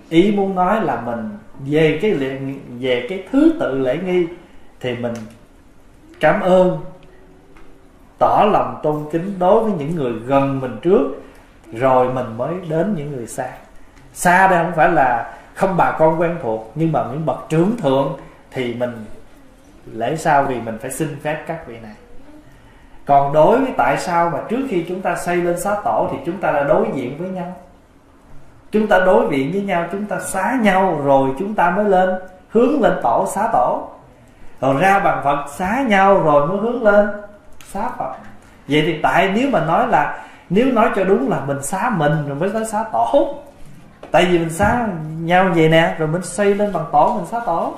ý muốn nói là mình về cái thứ tự lễ nghi thì mình cảm ơn, tỏ lòng tôn kính đối với những người gần mình trước, rồi mình mới đến những người xa. Xa đây không phải là không bà con quen thuộc, nhưng mà những bậc trưởng thượng thì mình lễ sau vì mình phải xin phép các vị này. Còn đối với tại sao mà trước khi chúng ta xây lên xá tổ thì chúng ta đã đối diện với nhau, chúng ta đối diện với nhau, chúng ta xá nhau rồi chúng ta mới lên, hướng lên tổ xá tổ. Rồi ra bàn Phật xá nhau rồi mới hướng lên xá Phật. Vậy thì tại nếu mà nói là, nếu nói cho đúng là mình xá mình rồi mới tới xá tổ. Tại vì mình xá nhau vậy nè, rồi mình xây lên bằng tổ mình xá tổ.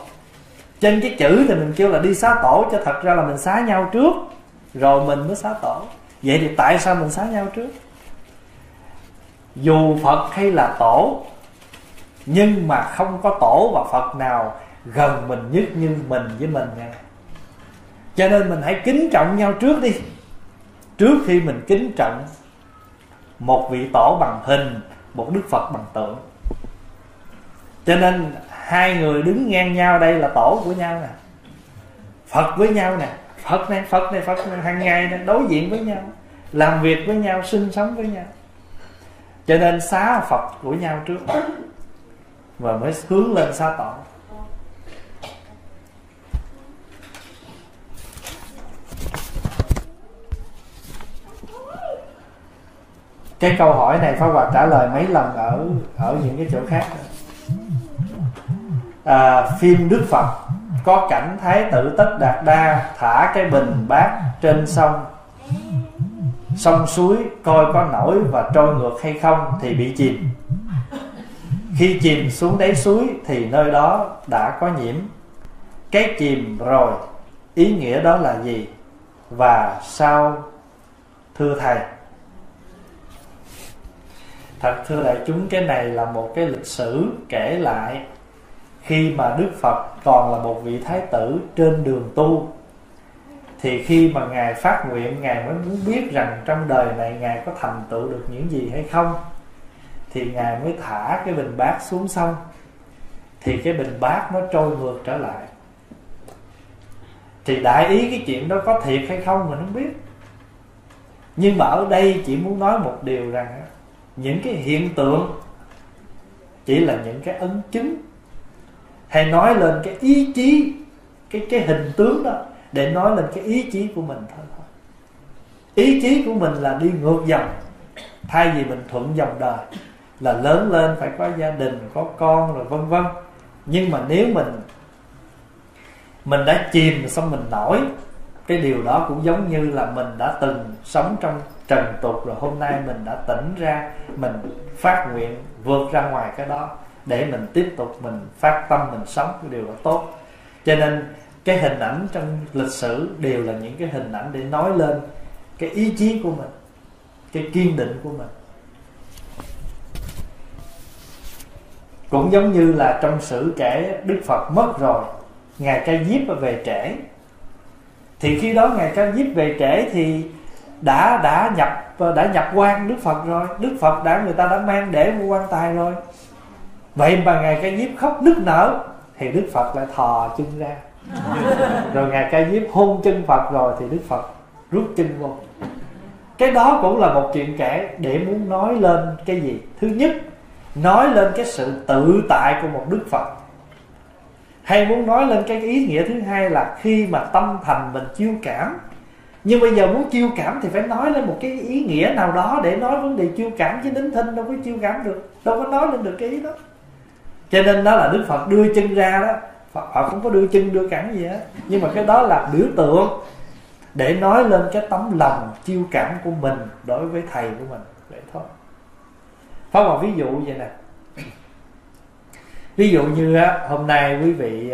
Trên cái chữ thì mình kêu là đi xá tổ, cho thật ra là mình xá nhau trước rồi mình mới xá tổ. Vậy thì tại sao mình xá nhau trước? Dù Phật hay là tổ, nhưng mà không có tổ và Phật nào gần mình nhất như mình với mình nha. Cho nên mình hãy kính trọng nhau trước đi. Trước khi mình kính trọng một vị tổ bằng hình, một Đức Phật bằng tượng. Cho nên hai người đứng ngang nhau đây là tổ của nhau nè, Phật với nhau nè, Phật này hàng ngày nè, đối diện với nhau, làm việc với nhau, sinh sống với nhau. Cho nên xá Phật của nhau trước và mới hướng lên xá tổ. Cái câu hỏi này Pháp Hòa trả lời mấy lần ở những cái chỗ khác. Phim Đức Phật có cảnh Thái tử Tất Đạt Đa thả cái bình bát trên sông suối coi có nổi và trôi ngược hay không thì bị chìm. Khi chìm xuống đáy suối thì nơi đó đã có nhiễm. Cái chìm rồi, ý nghĩa đó là gì? Và sao thưa Thầy? Thật thưa đại chúng, cái này là một cái lịch sử kể lại khi mà Đức Phật còn là một vị Thái tử trên đường tu. Thì khi mà Ngài phát nguyện, Ngài mới muốn biết rằng trong đời này Ngài có thành tựu được những gì hay không. Thì Ngài mới thả cái bình bát xuống sông. Thì cái bình bát nó trôi ngược trở lại. Thì đại ý cái chuyện đó có thiệt hay không mình không biết. Nhưng mà ở đây chị muốn nói một điều rằng những cái hiện tượng chỉ là những cái ấn chứng, hay nói lên cái ý chí, cái hình tướng đó, để nói lên cái ý chí của mình thôi. Ý chí của mình là đi ngược dòng, thay vì mình thuận dòng đời, là lớn lên phải có gia đình, có con rồi vân vân. Nhưng mà nếu mình đã chìm xong mình nổi, cái điều đó cũng giống như là mình đã từng sống trong trần tục rồi, hôm nay mình đã tỉnh ra, mình phát nguyện vượt ra ngoài cái đó để mình tiếp tục, mình phát tâm mình sống, cái điều đó tốt. Cho nên cái hình ảnh trong lịch sử đều là những cái hình ảnh để nói lên cái ý chí của mình, cái kiên định của mình. Cũng giống như là trong sử kể Đức Phật mất rồi, Ngài Ca Diếp về trễ. Thì khi đó Ngài Ca Diếp về trễ thì đã nhập quan Đức Phật rồi, Đức Phật người ta đã mang để mua quan tài rồi. Vậy mà Ngài Ca Diếp khóc nức nở, thì Đức Phật lại thò chân ra. Rồi Ngài Ca Diếp hôn chân Phật rồi, thì Đức Phật rút chân vô. Cái đó cũng là một chuyện kể để muốn nói lên cái gì? Thứ nhất, nói lên cái sự tự tại của một Đức Phật. Hay muốn nói lên cái ý nghĩa thứ hai là khi mà tâm thành mình chiêu cảm. Nhưng bây giờ muốn chiêu cảm thì phải nói lên một cái ý nghĩa nào đó để nói vấn đề chiêu cảm, chứ đính thinh đâu có chiêu cảm được, đâu có nói lên được cái ý đó. Cho nên đó là Đức Phật đưa chân ra đó, họ không có đưa chân đưa cẳng gì hết. Nhưng mà cái đó là biểu tượng để nói lên cái tấm lòng chiêu cảm của mình đối với thầy của mình. Vậy thôi. Pháp Hòa ví dụ vậy nè. Ví dụ như hôm nay quý vị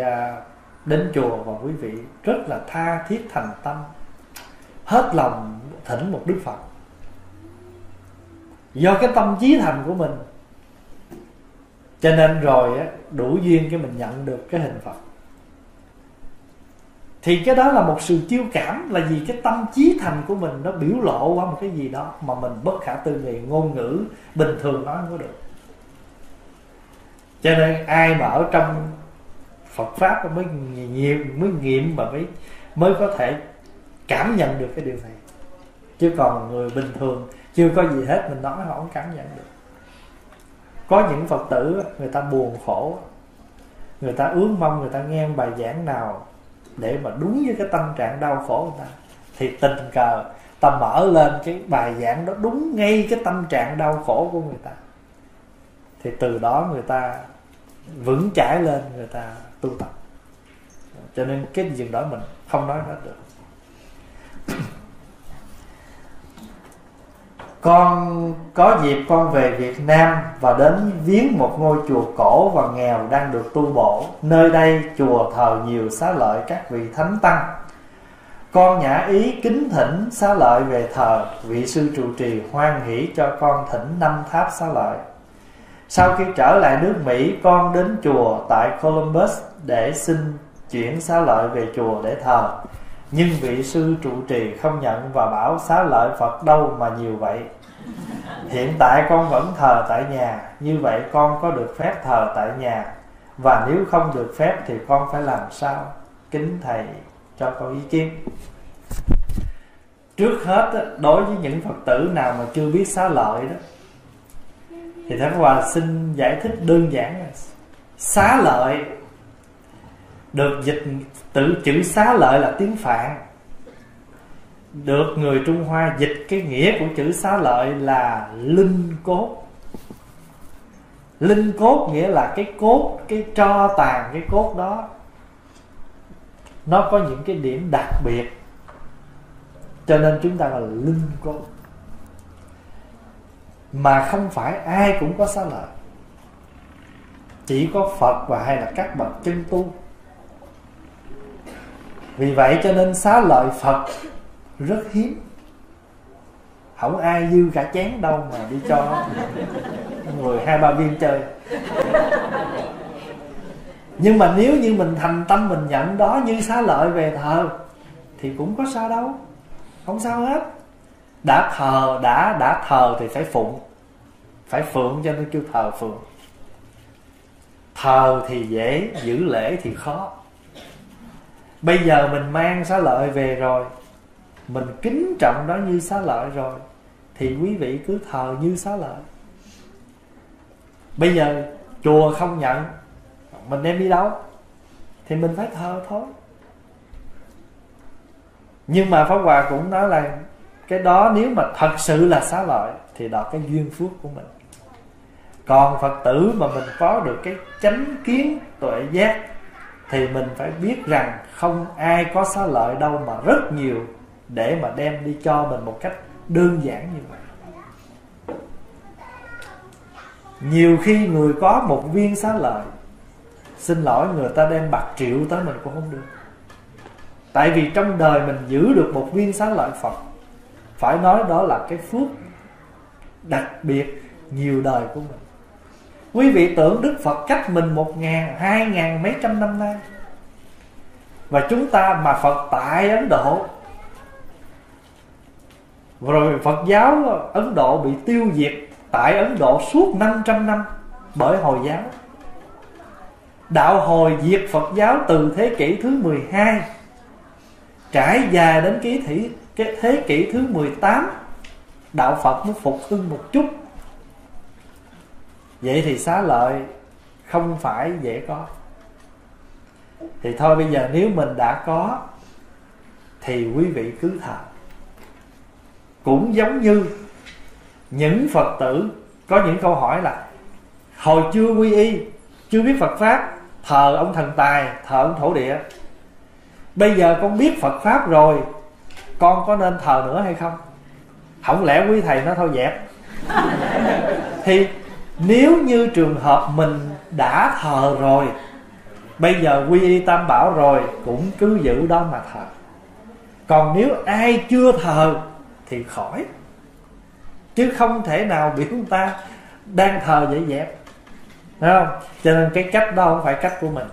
đến chùa và quý vị rất là tha thiết thành tâm, hết lòng thỉnh một Đức Phật. Do cái tâm chí thành của mình, cho nên rồi đủ duyên cái mình nhận được cái hình Phật. Thì cái đó là một sự chiêu cảm, là vì cái tâm chí thành của mình nó biểu lộ qua một cái gì đó mà mình bất khả tư nghị, ngôn ngữ bình thường nói không có được. Cho nên ai mà ở trong Phật Pháp mới nghiệm mà mới có thể cảm nhận được cái điều này. Chứ còn người bình thường chưa có gì hết, mình nói họ không cảm nhận được. Có những Phật tử người ta buồn khổ, người ta ước mong người ta nghe bài giảng nào để mà đúng với cái tâm trạng đau khổ người ta, thì tình cờ ta mở lên cái bài giảng đó đúng ngay cái tâm trạng đau khổ của người ta, thì từ đó người ta vững chãi lên, người ta tu tập. Cho nên cái gì đó mình không nói hết được. Con có dịp con về Việt Nam và đến viếng một ngôi chùa cổ và nghèo đang được tu bổ. Nơi đây chùa thờ nhiều xá lợi các vị thánh tăng. Con nhã ý kính thỉnh xá lợi về thờ. Vị sư trụ trì hoan hỷ cho con thỉnh 5 tháp xá lợi. Sau khi trở lại nước Mỹ, con đến chùa tại Columbus để xin chuyển xá lợi về chùa để thờ. Nhưng vị sư trụ trì không nhận và bảo xá lợi Phật đâu mà nhiều vậy. Hiện tại con vẫn thờ tại nhà. Như vậy con có được phép thờ tại nhà? Và nếu không được phép thì con phải làm sao? Kính thầy cho con ý kiến. Trước hết, đối với những Phật tử nào mà chưa biết xá lợi đó, thì Thánh Hòa xin giải thích đơn giản là xá lợi được dịch từ chữ xá lợi là tiếng Phạn, được người Trung Hoa dịch cái nghĩa của chữ xá lợi là linh cốt. Linh cốt nghĩa là cái cốt, cái tro tàn cái cốt đó nó có những cái điểm đặc biệt, cho nên chúng ta gọi là linh cốt. Mà không phải ai cũng có xá lợi, chỉ có Phật và hay là các bậc chân tu. Vì vậy cho nên xá lợi Phật rất hiếm, không ai dư cả chén đâu mà đi cho người 2-3 viên chơi. Nhưng mà nếu như mình thành tâm mình nhận đó như xá lợi về thờ thì cũng có sao đâu, không sao hết. Đã thờ thì phải phụng, phải phượng, cho nên kêu thờ phượng. Thờ thì dễ, giữ lễ thì khó. Bây giờ mình mang xá lợi về rồi, mình kính trọng nó như xá lợi rồi thì quý vị cứ thờ như xá lợi. Bây giờ chùa không nhận, mình đem đi đâu thì mình phải thờ thôi. Nhưng mà Pháp Hòa cũng nói là cái đó nếu mà thật sự là xá lợi thì đó cái duyên phước của mình. Còn Phật tử mà mình có được cái chánh kiến tuệ giác thì mình phải biết rằng không ai có xá lợi đâu mà rất nhiều, để mà đem đi cho mình một cách đơn giản như vậy. Nhiều khi người có một viên xá lợi, xin lỗi, người ta đem bạc triệu tới mình cũng không được. Tại vì trong đời mình giữ được một viên xá lợi Phật, phải nói đó là cái phước đặc biệt nhiều đời của mình. Quý vị tưởng Đức Phật cách mình 1000, 2000 mấy trăm năm nay, và chúng ta mà Phật tại Ấn Độ, rồi Phật giáo Ấn Độ bị tiêu diệt tại Ấn Độ suốt 500 năm bởi Hồi giáo. Đạo Hồi diệt Phật giáo từ thế kỷ thứ 12, trải dài đến cái thế kỷ thứ 18, đạo Phật mới phục hưng một chút. Vậy thì xá lợi không phải dễ có. Thì thôi bây giờ nếu mình đã có thì quý vị cứ thờ. Cũng giống như những Phật tử có những câu hỏi là hồi chưa quy y, chưa biết Phật Pháp, thờ ông thần tài, thờ ông thổ địa. Bây giờ con biết Phật Pháp rồi, con có nên thờ nữa hay không? Không lẽ quý thầy nó thôi dẹp. Thì nếu như trường hợp mình đã thờ rồi, bây giờ quy y Tam Bảo rồi, cũng cứ giữ đó mà thờ. Còn nếu ai chưa thờ thì khỏi, chứ không thể nào biểu người ta đang thờ dễ dẹp, thấy không? Cho nên cái cách đó không phải cách của mình.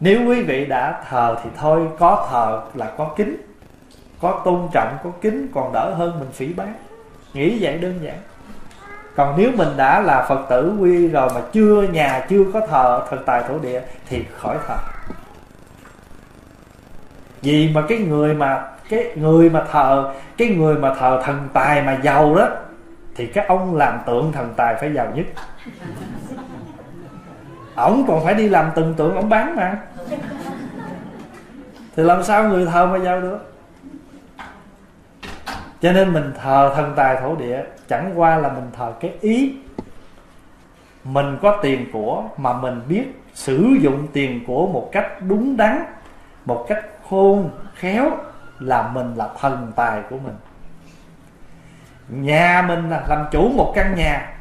Nếu quý vị đã thờ thì thôi, có thờ là có kính, có tôn trọng, có kính, còn đỡ hơn mình phỉ báng. Nghĩ vậy đơn giản. Còn nếu mình đã là Phật tử quy rồi mà chưa nhà, chưa có thờ thần tài thổ địa thì khỏi thờ. Vì mà cái người mà thờ thần tài mà giàu đó thì cái ông làm tượng thần tài phải giàu nhất. Ổng còn phải đi làm từng tượng ổng bán mà, thì làm sao người thờ mà giàu được. Cho nên mình thờ thần tài thổ địa chẳng qua là mình thờ cái ý. Mình có tiền của mà mình biết sử dụng tiền của một cách đúng đắn, một cách khôn khéo, là mình là thần tài của mình. Nhà mình là làm chủ một căn nhà,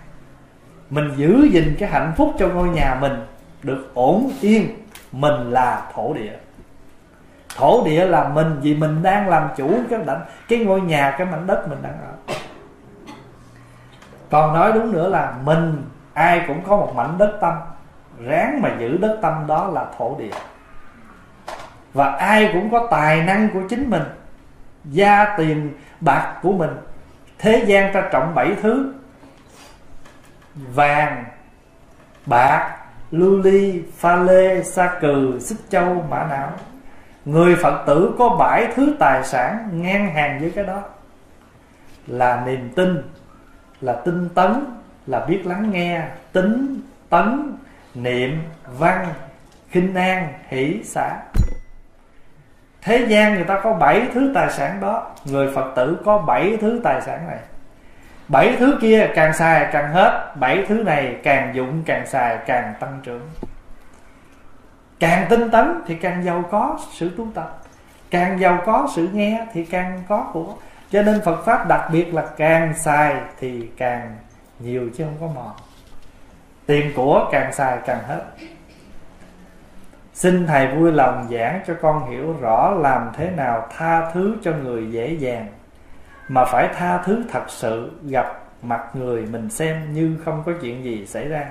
mình giữ gìn cái hạnh phúc cho ngôi nhà mình được ổn yên, mình là thổ địa. Thổ địa là mình, vì mình đang làm chủ cái ngôi nhà, cái mảnh đất mình đang ở. Còn nói đúng nữa là mình, ai cũng có một mảnh đất tâm, ráng mà giữ đất tâm đó là thổ địa. Và ai cũng có tài năng của chính mình, gia tiền bạc của mình. Thế gian ta trọng 7 thứ: vàng, bạc, lưu ly, pha lê, sa cừ, xích châu, mã não. Người Phật tử có 7 thứ tài sản ngang hàng với cái đó, là niềm tin, là tinh tấn, là biết lắng nghe, tính, tấn, niệm, văn, khinh an, hỷ, xã. Thế gian người ta có 7 thứ tài sản đó, người Phật tử có 7 thứ tài sản này. 7 thứ kia càng xài càng hết, 7 thứ này càng dụng càng xài càng tăng trưởng. Càng tinh tấn thì càng giàu có sự tu tập, càng giàu có sự nghe thì càng có của. Cho nên Phật Pháp đặc biệt là càng xài thì càng nhiều chứ không có mòn. Tiền của càng xài càng hết. Xin Thầy vui lòng giảng cho con hiểu rõ làm thế nào tha thứ cho người dễ dàng, mà phải tha thứ thật sự, gặp mặt người mình xem như không có chuyện gì xảy ra.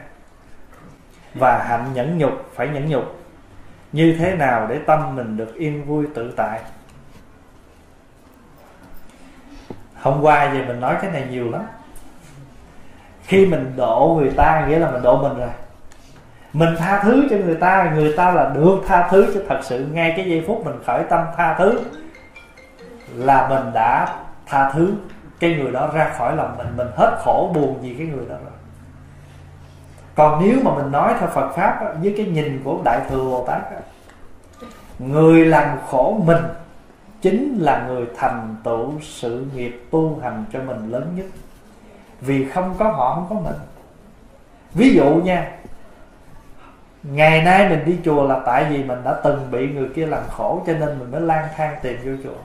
Và hạnh nhẫn nhục, phải nhẫn nhục như thế nào để tâm mình được yên vui tự tại. Hôm qua về mình nói cái này nhiều lắm. Khi mình độ người ta nghĩa là mình độ mình rồi. Mình tha thứ cho người ta là được tha thứ chứ thật sự ngay cái giây phút mình khởi tâm tha thứ là mình đã tha thứ cái người đó ra khỏi lòng mình hết khổ buồn vì cái người đó rồi. Còn nếu mà mình nói theo Phật Pháp đó, với cái nhìn của Đại Thừa Bồ Tát đó, người làm khổ mình chính là người thành tựu sự nghiệp tu hành cho mình lớn nhất. Vì không có họ không có mình. Ví dụ nha, ngày nay mình đi chùa là tại vì mình đã từng bị người kia làm khổ, cho nên mình mới lang thang tìm vô chùa.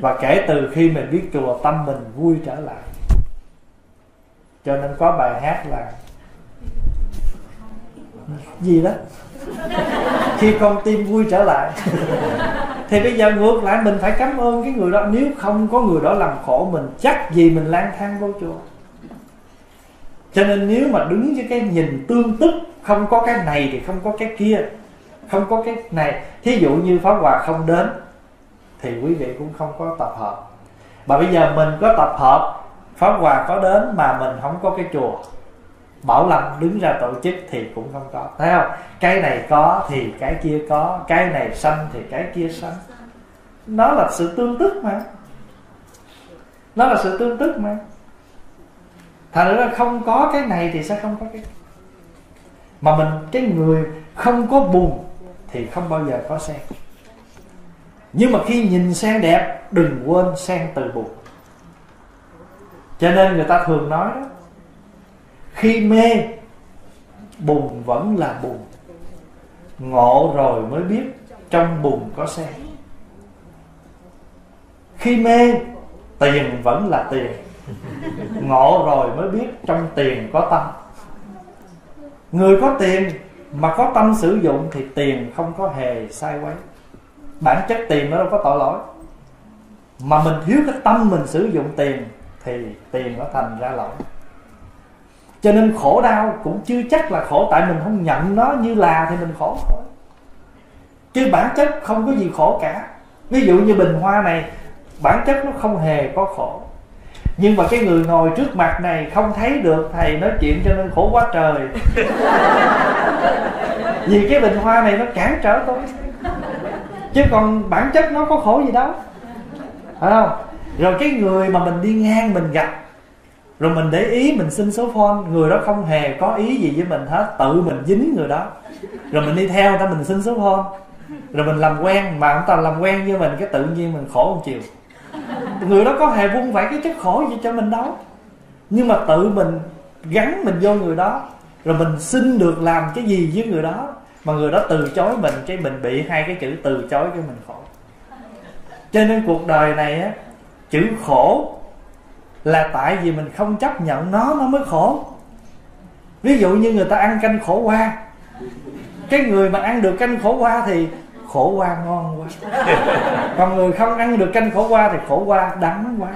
Và kể từ khi mình biết chùa, tâm mình vui trở lại. Cho nên có bài hát là gì đó, khi con tim vui trở lại. Thì bây giờ ngược lại mình phải cảm ơn cái người đó. Nếu không có người đó làm khổ mình, chắc gì mình lang thang vô chùa. Cho nên nếu mà đứng với cái nhìn tương tức, không có cái này thì không có cái kia, không có cái này. Thí dụ như Pháp Hòa không đến thì quý vị cũng không có tập hợp. Mà bây giờ mình có tập hợp, Pháp Hòa có đến mà mình không có cái chùa Bảo Lâm đứng ra tổ chức thì cũng không có. Thấy không? Cái này có thì cái kia có, cái này sanh thì cái kia sanh. Nó là sự tương tức mà. Nó là sự tương tức mà. Thành ra không có cái này thì sẽ không có cái. Mà mình, cái người không có buồn thì không bao giờ có sen. Nhưng mà khi nhìn sen đẹp, đừng quên sen từ buồn. Cho nên người ta thường nói đó, khi mê buồn vẫn là buồn, ngộ rồi mới biết trong buồn có sen. Khi mê tiền vẫn là tiền, ngộ rồi mới biết trong tiền có tâm. Người có tiền mà có tâm sử dụng thì tiền không có hề sai quấy. Bản chất tiền nó đâu có tội lỗi. Mà mình thiếu cái tâm mình sử dụng tiền thì tiền nó thành ra lỗi. Cho nên khổ đau cũng chưa chắc là khổ, tại mình không nhận nó như là thì mình khổ thôi. Chứ bản chất không có gì khổ cả. Ví dụ như bình hoa này, bản chất nó không hề có khổ. Nhưng mà cái người ngồi trước mặt này không thấy được thầy nói chuyện cho nên khổ quá trời. Vì cái bình hoa này nó cản trở tôi, chứ còn bản chất nó có khổ gì đâu, phải không? Rồi cái người mà mình đi ngang mình gặp, rồi mình để ý mình xin số phone, người đó không hề có ý gì với mình hết, tự mình dính người đó. Rồi mình đi theo người ta mình xin số phone, rồi mình làm quen, mà người ta làm quen với mình cái tự nhiên mình khổ một chiều. Người đó có hề vung vẩy cái chất khổ gì cho mình đâu, nhưng mà tự mình gắn mình vô người đó, rồi mình xin được làm cái gì với người đó mà người đó từ chối mình, cái mình bị hai cái chữ từ chối, cái mình khổ. Cho nên cuộc đời này á, chữ khổ là tại vì mình không chấp nhận nó mới khổ. Ví dụ như người ta ăn canh khổ qua, cái người mà ăn được canh khổ qua thì khổ qua ngon quá. Còn người không ăn được canh khổ qua thì khổ qua đắng quá.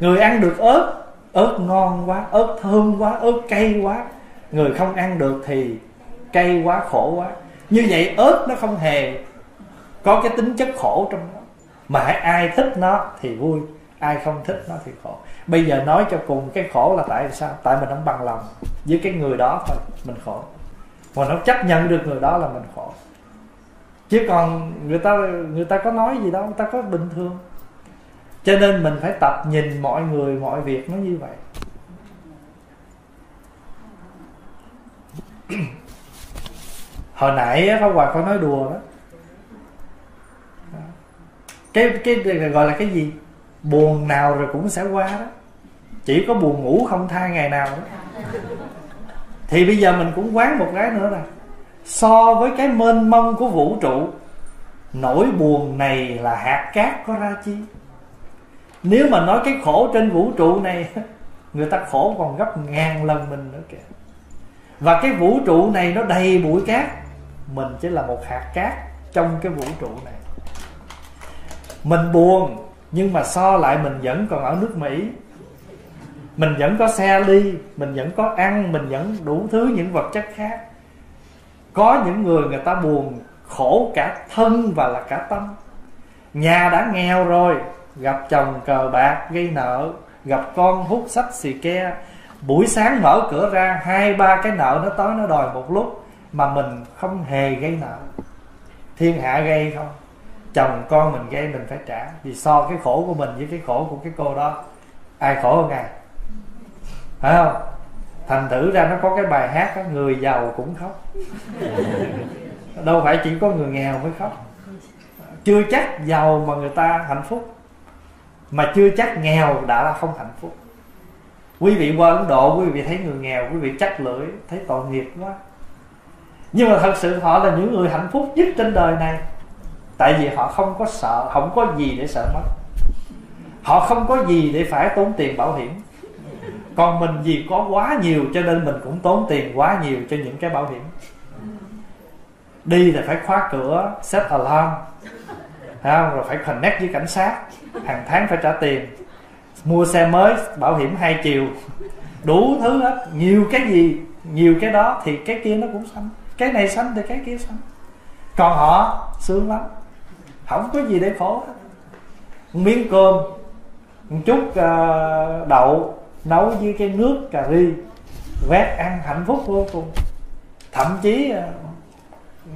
Người ăn được ớt, ớt ngon quá, ớt thơm quá, ớt cay quá. Người không ăn được thì cay quá, khổ quá. Như vậy ớt nó không hề có cái tính chất khổ trong nó. Mà hãy ai thích nó thì vui, ai không thích nó thì khổ. Bây giờ nói cho cùng, cái khổ là tại sao? Tại mình không bằng lòng với cái người đó thôi, mình khổ. Mà nó chấp nhận được người đó là mình khổ. Chứ còn người ta có nói gì đâu, người ta có bình thường. Cho nên mình phải tập nhìn mọi người, mọi việc nó như vậy. Hồi nãy Pháp Hòa có nói đùa đó, cái gọi là cái gì, buồn nào rồi cũng sẽ qua đó, chỉ có buồn ngủ không tha ngày nào đó. Thì bây giờ mình cũng quán một cái nữa nè, so với cái mênh mông của vũ trụ, nỗi buồn này là hạt cát có ra chi. Nếu mà nói cái khổ trên vũ trụ này, người ta khổ còn gấp ngàn lần mình nữa kìa. Và cái vũ trụ này nó đầy bụi cát, mình chỉ là một hạt cát trong cái vũ trụ này. Mình buồn, nhưng mà so lại mình vẫn còn ở nước Mỹ, mình vẫn có xe ly, mình vẫn có ăn, mình vẫn đủ thứ những vật chất khác. Có những người người ta buồn khổ cả thân và là cả tâm. Nhà đã nghèo rồi, gặp chồng cờ bạc gây nợ, gặp con hút sách xì ke. Buổi sáng mở cửa ra 2-3 cái nợ nó tới nó đòi một lúc, mà mình không hề gây nợ. Thiên hạ gây không? chồng con mình gây mình phải trả. Vì so cái khổ của mình với cái khổ của cái cô đó, ai khổ hơn ai, phải không? Thành thử ra nó có cái bài hát đó, người giàu cũng khóc. Đâu phải chỉ có người nghèo mới khóc. Chưa chắc giàu mà người ta hạnh phúc, mà chưa chắc nghèo đã là không hạnh phúc. Quý vị qua Ấn Độ, quý vị thấy người nghèo, quý vị chắc lưỡi, thấy tội nghiệp quá. Nhưng mà thật sự họ là những người hạnh phúc nhất trên đời này. Tại vì họ không có sợ, không có gì để sợ mất. Họ không có gì để phải tốn tiền bảo hiểm. Còn mình vì có quá nhiều cho nên mình cũng tốn tiền quá nhiều cho những cái bảo hiểm. Đi là phải khóa cửa, set alarm, rồi phải connect với cảnh sát, hàng tháng phải trả tiền. Mua xe mới, bảo hiểm hai chiều, đủ thứ hết. Nhiều cái gì, nhiều cái đó thì cái kia nó cũng sanh. Cái này sanh thì cái kia sanh. Còn họ sướng lắm, không có gì để khổ hết. Miếng cơm, một chút đậu nấu với cái nước cà ri, vét ăn hạnh phúc vô cùng. Thậm chí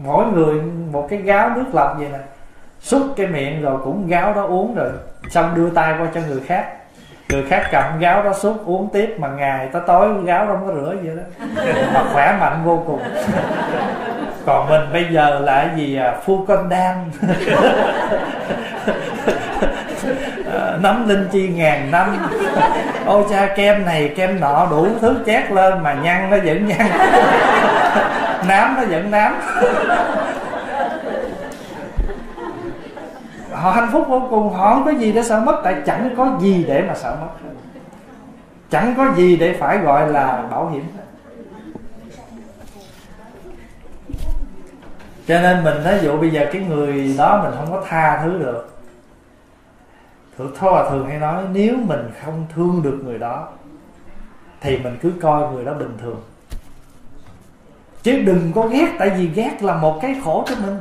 mỗi người một cái gáo nước lọc vậy nè, xúc cái miệng rồi cũng gáo đó uống, rồi xong đưa tay qua cho người khác. Người khác cầm gáo đó xúc uống tiếp, mà ngày tới tối gáo đó không có rửa vậy đó, mà khỏe mạnh vô cùng. Còn mình bây giờ là gì à, phu con đam. Nắm linh chi ngàn năm, ôi cha, kem này kem nọ đủ thứ chét lên mà nhăn nó vẫn nhăn, nám nó vẫn nám. Họ hạnh phúc vô cùng, họ không có gì để sợ mất. Tại chẳng có gì để mà sợ mất, chẳng có gì để phải gọi là bảo hiểm. Cho nên mình nói dụ bây giờ cái người đó mình không có tha thứ được. Thôi là thường hay nói, nếu mình không thương được người đó thì mình cứ coi người đó bình thường, chứ đừng có ghét. Tại vì ghét là một cái khổ cho mình.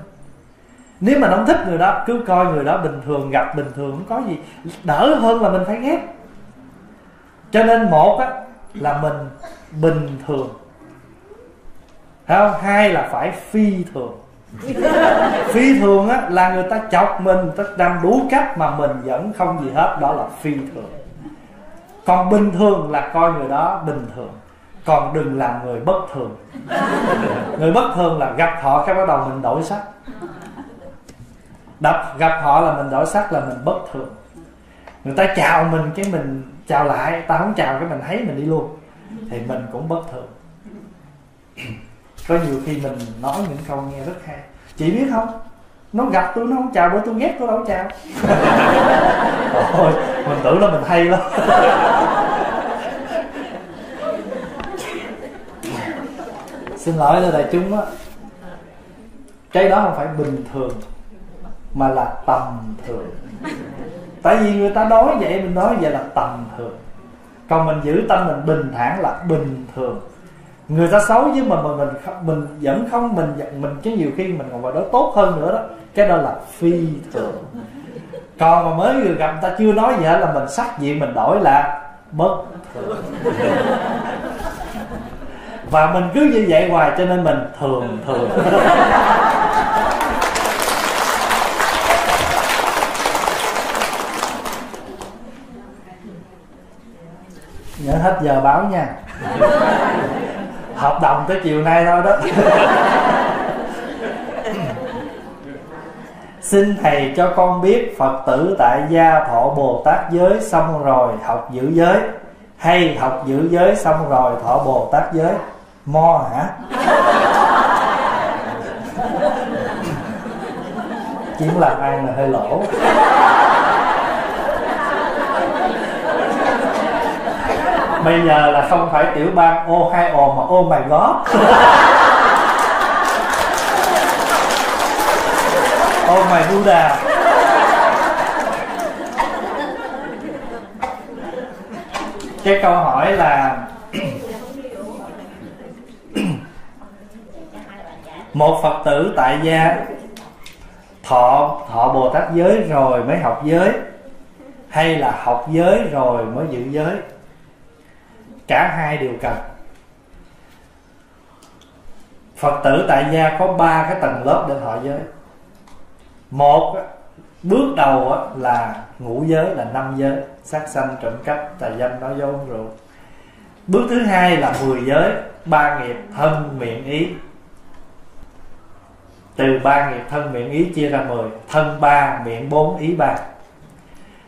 Nếu mình không thích người đó, cứ coi người đó bình thường, gặp bình thường không có gì, đỡ hơn là mình phải ghét. Cho nên một á, là mình bình thường, thấy không? Hai là phải phi thường. Phi thường á, là người ta chọc mình, người ta làm đủ cách mà mình vẫn không gì hết, đó là phi thường. Còn bình thường là coi người đó bình thường, còn đừng làm người bất thường. Người bất thường là gặp họ cái bắt đầu mình đổi sắc. Gặp họ là mình đổi sắc, là mình bất thường. Người ta chào mình cái mình chào lại, ta không chào cái mình thấy mình đi luôn, thì mình cũng bất thường. Có nhiều khi mình nói những câu nghe rất hay, chị biết không, nó gặp tôi nó không chào, bữa tôi ghét tôi đâu chào. Ôi, mình tưởng là mình hay lắm. Xin lỗi là đại chúng á, cái đó không phải bình thường mà là tầm thường. Tại vì người ta nói vậy, mình nói vậy là tầm thường. Còn mình giữ tâm mình bình thản là bình thường. Người ta xấu với mình mà mình vẫn không, mình chứ nhiều khi mình còn phải đối tốt hơn nữa đó, cái đó là phi thường. Còn mà mới vừa gặp người ta chưa nói gì hết là mình sắc diện mình đổi là bất thường. Và mình cứ như vậy hoài cho nên mình thường thường. Nhớ hết giờ báo nha. Hợp đồng tới chiều nay thôi đó. Xin thầy cho con biết Phật tử tại gia thọ Bồ Tát giới xong rồi học giữ giới, hay học giữ giới xong rồi thọ Bồ Tát giới? Mo hả? Chuyện làm ăn là hơi lỗ. Bây giờ là không phải tiểu bang Ohio mà oh my god. Oh my Buddha. Cái câu hỏi là một Phật tử tại gia thọ Bồ Tát giới rồi mới học giới, hay là học giới rồi mới giữ giới? Cả hai đều cần. Phật tử tại gia có ba cái tầng lớp để thọ giới. Một Bước đầu là ngũ giới, là năm giới: sát sanh, trộm cắp, tà dâm, nói dối, uống rượu. Bước thứ hai là 10 giới, ba nghiệp thân miệng ý. Từ ba nghiệp thân miệng ý chia ra 10: thân 3, miệng 4, ý 3.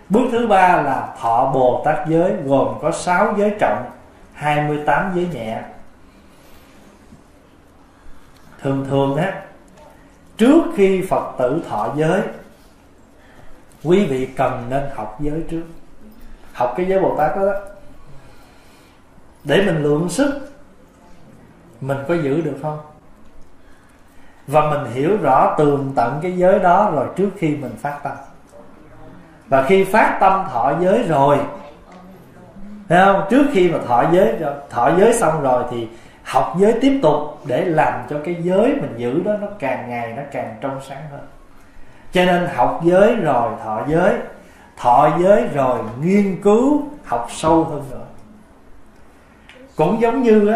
Bước thứ ba là thọ Bồ Tát giới, gồm có 6 giới trọng, 28 giới nhẹ. Thường trước khi Phật tử thọ giới, quý vị cần nên học giới trước, học cái giới Bồ Tát đó để mình lượng sức mình có giữ được không, và mình hiểu rõ tường tận cái giới đó rồi trước khi mình phát tâm. Và khi phát tâm thọ giới rồi, thấy không, trước khi mà thọ giới xong rồi thì học giới tiếp tục để làm cho cái giới mình giữ đó nó càng ngày nó càng trong sáng hơn. Cho nên học giới rồi thọ giới rồi nghiên cứu học sâu hơn nữa. Cũng giống như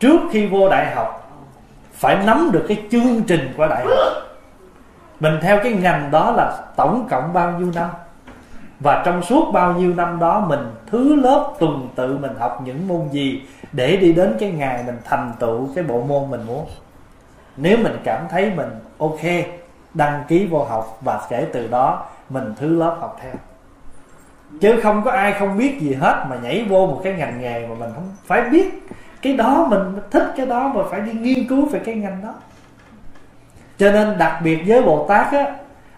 trước khi vô đại học phải nắm được cái chương trình của đại học, mình theo cái ngành đó là tổng cộng bao nhiêu năm, và trong suốt bao nhiêu năm đó mình thứ lớp tuần tự mình học những môn gì để đi đến cái ngày mình thành tựu cái bộ môn mình muốn. Nếu mình cảm thấy mình ok, đăng ký vô học, và kể từ đó mình thứ lớp học theo. Chứ không có ai không biết gì hết mà nhảy vô một cái ngành nghề mà mình không phải biết cái đó, mình thích cái đó mà phải đi nghiên cứu về cái ngành đó. Cho nên đặc biệt với Bồ Tát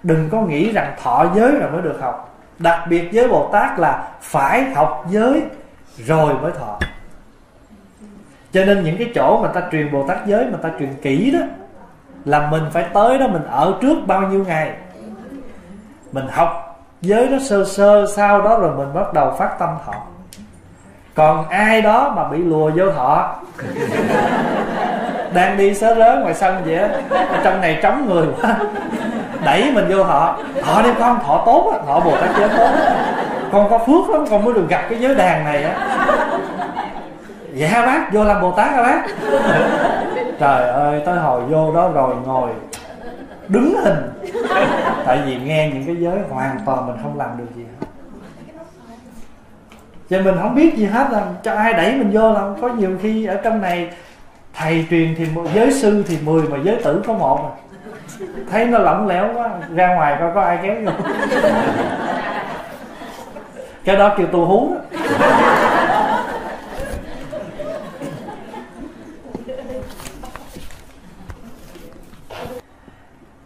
đừng có nghĩ rằng thọ giới rồi mới được học. Đặc biệt với Bồ Tát là phải học giới rồi mới thọ. Cho nên những cái chỗ mà ta truyền Bồ Tát giới mà ta truyền kỹ đó, là mình phải tới đó, mình ở trước bao nhiêu ngày, mình học giới nó sơ sơ, sau đó rồi mình bắt đầu phát tâm thọ. Còn ai đó mà bị lùa vô thọ đang đi xớ rớ ngoài sân vậy á, trong này trống người quá, đẩy mình vô thọ đi con, thọ tốt á, thọ Bồ Tát giới tốt á, con có phước lắm, con mới được gặp cái giới đàn này á. Vậy hả bác, vô làm Bồ Tát hả bác? Trời ơi, tới hồi vô đó rồi ngồi đứng hình, tại vì nghe những cái giới hoàn toàn mình không làm được gì hết, cho mình không biết gì hết, là cho ai đẩy mình vô. Là có nhiều khi ở trong này thầy truyền thì giới sư thì 10 mà giới tử có 1 mà. Thấy nó lỏng lẻo quá, ra ngoài coi có ai kéo vô. Cái đó kêu tu hú đó.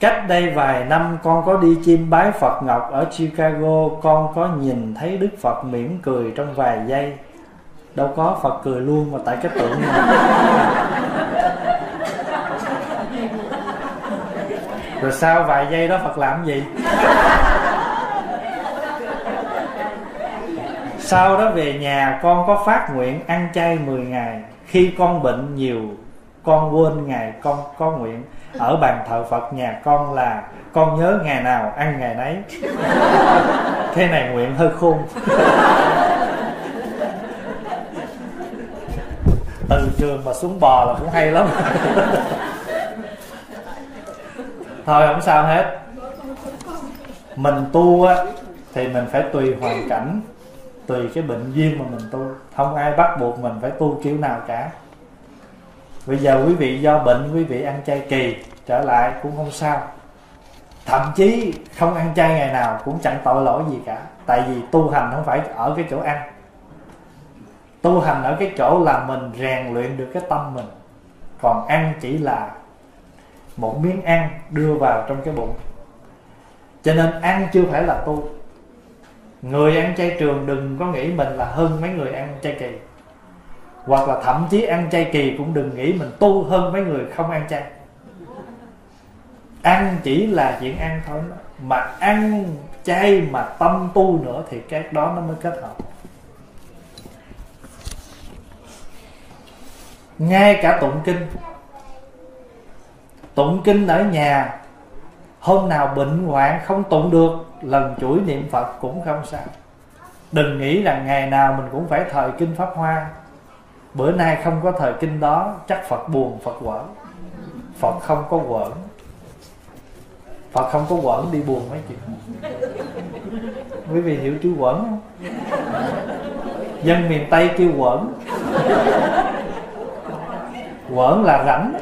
Cách đây vài năm con có đi chiêm bái Phật Ngọc ở Chicago, con có nhìn thấy Đức Phật mỉm cười trong vài giây. Đâu có, Phật cười luôn mà tại cái tượng này. Rồi sau vài giây đó Phật làm gì? Sau đó về nhà con có phát nguyện ăn chay 10 ngày. Khi con bệnh nhiều con quên ngày con có nguyện. Ở bàn thờ Phật nhà con là con nhớ ngày nào ăn ngày nấy. Thế này nguyện hơi khôn. Từ trường mà xuống bò là cũng hay lắm. Thôi không sao hết. Mình tu thì mình phải tùy hoàn cảnh, tùy cái bệnh duyên mà mình tu. Không ai bắt buộc mình phải tu kiểu nào cả. Bây giờ quý vị do bệnh, quý vị ăn chay kỳ trở lại cũng không sao. Thậm chí không ăn chay ngày nào cũng chẳng tội lỗi gì cả. Tại vì tu hành không phải ở cái chỗ ăn. Tu hành ở cái chỗ là mình rèn luyện được cái tâm mình. Còn ăn chỉ là một miếng ăn đưa vào trong cái bụng. Cho nên ăn chưa phải là tu. Người ăn chay trường đừng có nghĩ mình là hơn mấy người ăn chay kỳ. Hoặc là thậm chí ăn chay kỳ cũng đừng nghĩ mình tu hơn mấy người không ăn chay. Ăn chỉ là chuyện ăn thôi. Mà ăn chay mà tâm tu nữa thì cái đó nó mới kết hợp. Ngay cả tụng kinh. Tụng kinh ở nhà, hôm nào bệnh hoạn không tụng được, lần chuỗi niệm Phật cũng không sao. Đừng nghĩ rằng ngày nào mình cũng phải thời kinh Pháp Hoa. Bữa nay không có thời kinh đó chắc Phật buồn, Phật quở. Phật không có quở. Phật không có quẩn đi buồn mấy chuyện. Quý vị hiểu chữ quẩn không? Dân miền Tây kêu quẩn. Quẩn là rảnh.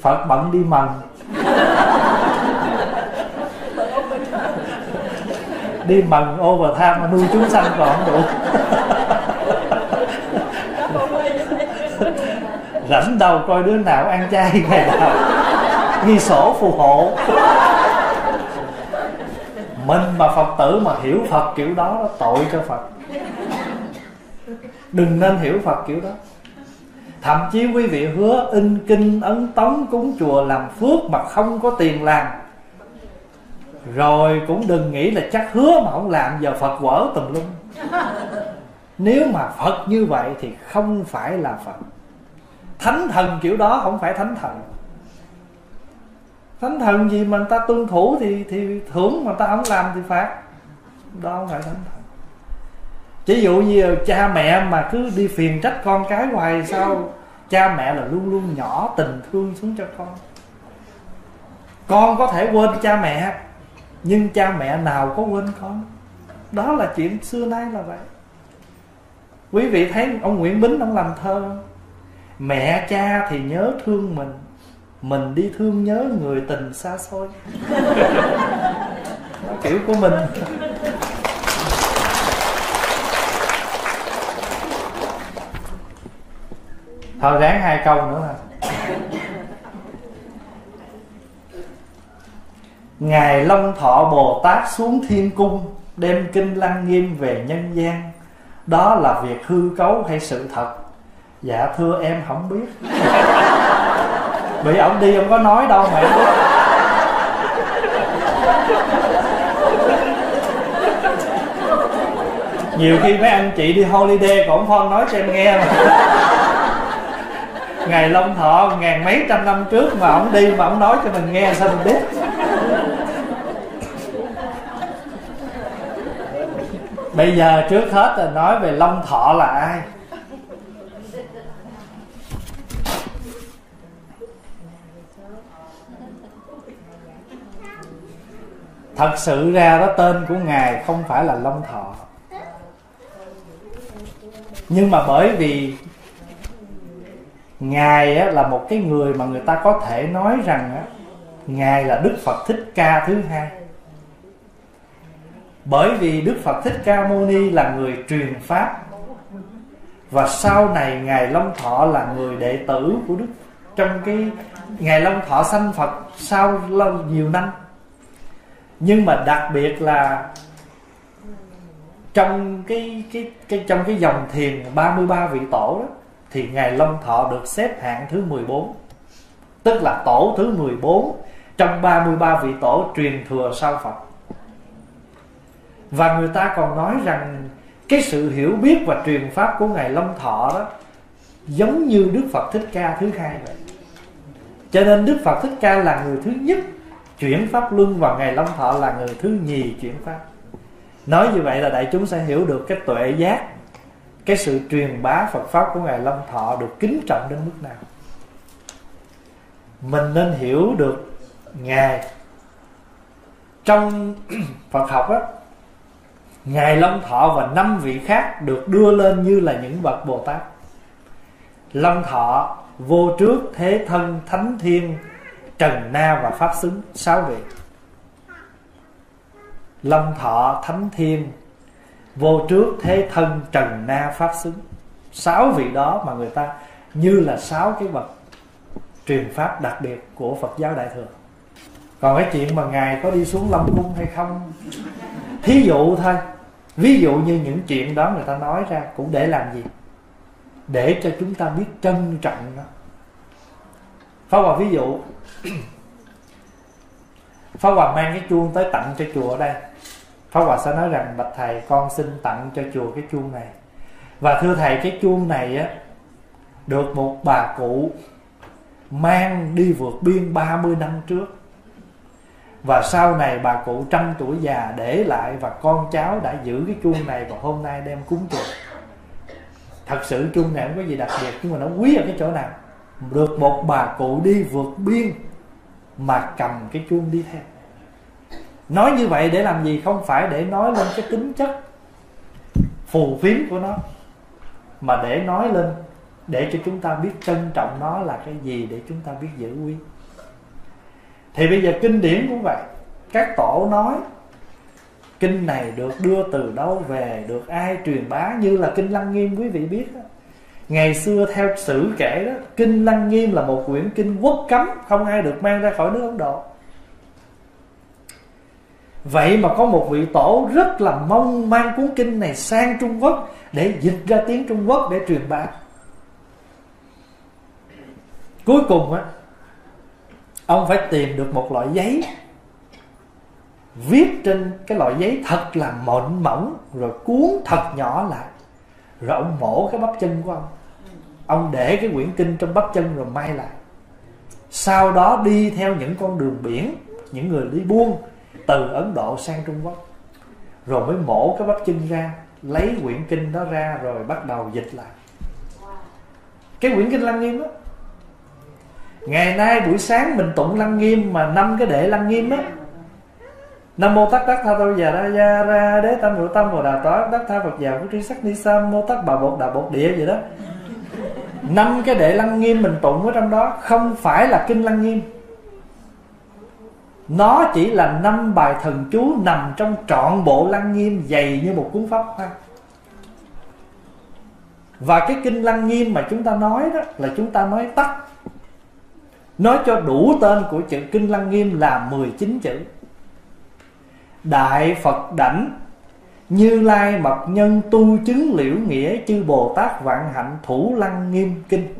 Phật bận đi mần. Đi mần overtime mà nuôi chúng sanh còn không đủ. Rảnh đầu coi đứa nào ăn chay ngày nào, ghi sổ phù hộ. Mình mà Phật tử mà hiểu Phật kiểu đó là tội cho Phật. Đừng nên hiểu Phật kiểu đó. Thậm chí quý vị hứa in kinh, ấn tống, cúng chùa, làm phước mà không có tiền làm, rồi cũng đừng nghĩ là chắc hứa mà không làm giờ Phật quở tùm lum. Nếu mà Phật như vậy thì không phải là Phật. Thánh thần kiểu đó không phải thánh thần. Thánh thần gì mà người ta tuân thủ thì thưởng, mà người ta không làm thì phạt. Đó không phải thánh thần. Ví dụ như cha mẹ mà cứ đi phiền trách con cái hoài sao? Cha mẹ là luôn luôn nhỏ tình thương xuống cho con. Con có thể quên cha mẹ, nhưng cha mẹ nào có quên con. Đó là chuyện xưa nay là vậy. Quý vị thấy ông Nguyễn Bính ông làm thơ: mẹ cha thì nhớ thương mình, mình đi thương nhớ người tình xa xôi. Kiểu của mình. Thôi ráng hai câu nữa hả? Ngài Long Thọ Bồ Tát xuống thiên cung, đem kinh Lăng Nghiêm về nhân gian. Đó là việc hư cấu hay sự thật? Dạ thưa em không biết. Bị ổng đi không có nói đâu mà em biết. Nhiều khi mấy anh chị đi holiday còn không nói cho em nghe mà. Ngài Long Thọ ngàn mấy trăm năm trước mà ổng đi mà ổng nói cho mình nghe sao mình biết. Bây giờ trước hết là nói về Long Thọ là ai. Thật sự ra đó tên của Ngài không phải là Long Thọ. Nhưng mà bởi vì Ngài là một cái người mà người ta có thể nói rằng Ngài là Đức Phật Thích Ca thứ hai. Bởi vì Đức Phật Thích Ca Mâu Ni là người truyền Pháp. Và sau này Ngài Long Thọ là người đệ tử của Đức. Trong cái Ngài Long Thọ sanh Phật sau lâu nhiều năm. Nhưng mà đặc biệt là trong cái dòng thiền 33 vị tổ đó, thì Ngài Long Thọ được xếp hạng thứ 14. Tức là tổ thứ 14 trong 33 vị tổ truyền thừa sau Phật. Và người ta còn nói rằng cái sự hiểu biết và truyền pháp của Ngài Long Thọ đó giống như Đức Phật Thích Ca thứ hai vậy. Cho nên Đức Phật Thích Ca là người thứ nhất chuyển pháp luân, và Ngài Long Thọ là người thứ nhì chuyển pháp. Nói như vậy là đại chúng sẽ hiểu được cái tuệ giác, cái sự truyền bá Phật Pháp của Ngài Long Thọ được kính trọng đến mức nào. Mình nên hiểu được Ngài. Trong Phật học á, Ngài Long Thọ và 5 vị khác được đưa lên như là những bậc Bồ Tát. Long Thọ, Vô Trước, Thế Thân, Thánh Thiên, Trần Na và Pháp Xứng, 6 vị. Long Thọ, Thánh Thiên, Vô Trước, Thế Thân, Trần Na, Pháp Xứng, 6 vị đó mà người ta như là 6 cái bậc truyền pháp đặc biệt của Phật giáo Đại Thừa. Còn cái chuyện mà Ngài có đi xuống Long Cung hay không, thí dụ thôi. Ví dụ như những chuyện đó người ta nói ra cũng để làm gì? Để cho chúng ta biết trân trọng nó. Pháp Hòa ví dụ, Pháp Hòa mang cái chuông tới tặng cho chùa ở đây. Pháp Hòa sẽ nói rằng: bạch thầy, con xin tặng cho chùa cái chuông này. Và thưa thầy, cái chuông này á, được một bà cụ mang đi vượt biên 30 năm trước. Và sau này bà cụ 100 tuổi già để lại, và con cháu đã giữ cái chuông này và hôm nay đem cúng chùa. Thật sự chuông này không có gì đặc biệt, nhưng mà nó quý ở cái chỗ nào? được một bà cụ đi vượt biên mà cầm cái chuông đi theo. Nói như vậy để làm gì? Không phải để nói lên cái tính chất phù phiếm của nó, mà để nói lên, để cho chúng ta biết trân trọng nó là cái gì, để chúng ta biết giữ quý. Thì bây giờ kinh điển cũng vậy, các tổ nói kinh này được đưa từ đâu về, được ai truyền bá, như là kinh Lăng Nghiêm quý vị biết đó. Ngày xưa theo sử kể đó, kinh Lăng Nghiêm là một quyển kinh quốc cấm, không ai được mang ra khỏi nước Ấn Độ. Vậy mà có một vị tổ rất là mong mang cuốn kinh này sang Trung Quốc để dịch ra tiếng Trung Quốc để truyền bá. Cuối cùng á, ông phải tìm được một loại giấy, viết trên cái loại giấy thật là mỏng mỏng, rồi cuốn thật nhỏ lại, rồi ông mổ cái bắp chân của ông. Ông để cái quyển kinh trong bắp chân rồi may lại. Sau đó đi theo những con đường biển, những người đi buôn từ Ấn Độ sang Trung Quốc, rồi mới mổ cái bắp chân ra, lấy quyển kinh đó ra rồi bắt đầu dịch lại. Cái quyển kinh Lăng Nghiêm đó, ngày nay buổi sáng mình tụng Lăng Nghiêm mà năm cái đệ Lăng Nghiêm á, Nam mô Tát Đắc Tha Tô Già Đa Gia Ra Đế Tam Hữu Tâm Bồ Đà Tát Đắc Tha Phật Già Phú Trí Sắc Ni Sa Mô Tát Bà Bột Đà Bột Địa vậy đó. Năm cái đệ Lăng Nghiêm mình tụng ở trong đó không phải là kinh Lăng Nghiêm, nó chỉ là năm bài thần chú nằm trong trọn bộ Lăng Nghiêm dày như một cuốn pháp hoa. Và cái kinh Lăng Nghiêm mà chúng ta nói đó là chúng ta nói tắt, nói cho đủ tên của chữ kinh Lăng Nghiêm là 19 chữ. Đại Phật Đảnh Như Lai Mật Nhân Tu Chứng Liễu Nghĩa Chư Bồ Tát Vạn Hạnh Thủ Lăng Nghiêm Kinh.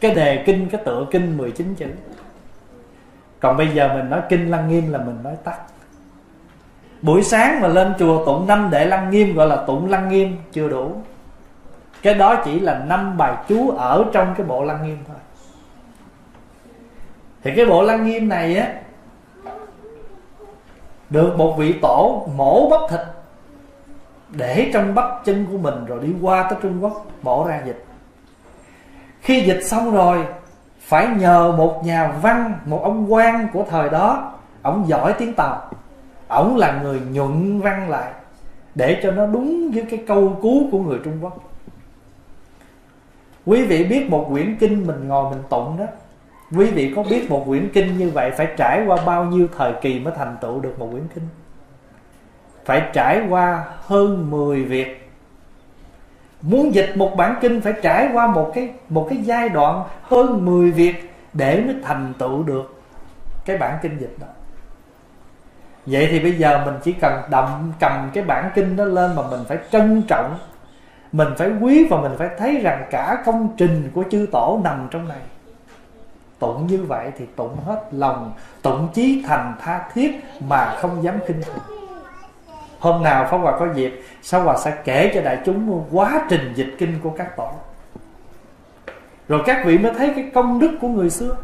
Cái đề kinh, cái tựa kinh 19 chữ. Còn bây giờ mình nói kinh Lăng Nghiêm là mình nói tắt. Buổi sáng mà lên chùa tụng năm đệ Lăng Nghiêm gọi là tụng Lăng Nghiêm chưa đủ. Cái đó chỉ là năm bài chú ở trong cái bộ Lăng Nghiêm thôi. Thì cái bộ Lăng Nghiêm này á, được một vị tổ mổ bắp thịt, để trong bắp chân của mình rồi đi qua tới Trung Quốc mổ ra dịch. Khi dịch xong rồi, phải nhờ một nhà văn, một ông quan của thời đó, ông giỏi tiếng Tàu, ông là người nhuận văn lại để cho nó đúng với cái câu cú của người Trung Quốc. Quý vị biết một quyển kinh mình ngồi mình tụng đó, quý vị có biết một quyển kinh như vậy phải trải qua bao nhiêu thời kỳ mới thành tựu được một quyển kinh? Phải trải qua hơn 10 việc. Muốn dịch một bản kinh phải trải qua một cái giai đoạn hơn 10 việc để mới thành tựu được cái bản kinh dịch đó. Vậy thì bây giờ mình chỉ cần cầm cái bản kinh đó lên mà mình phải trân trọng, mình phải quý, và mình phải thấy rằng cả công trình của chư tổ nằm trong này. Tụng như vậy thì tụng hết lòng, tụng chí thành tha thiết mà không dám khinh thường. Hôm nào Pháp Hòa có dịp, Pháp Hòa sẽ kể cho đại chúng quá trình dịch kinh của các tổ, rồi các vị mới thấy cái công đức của người xưa.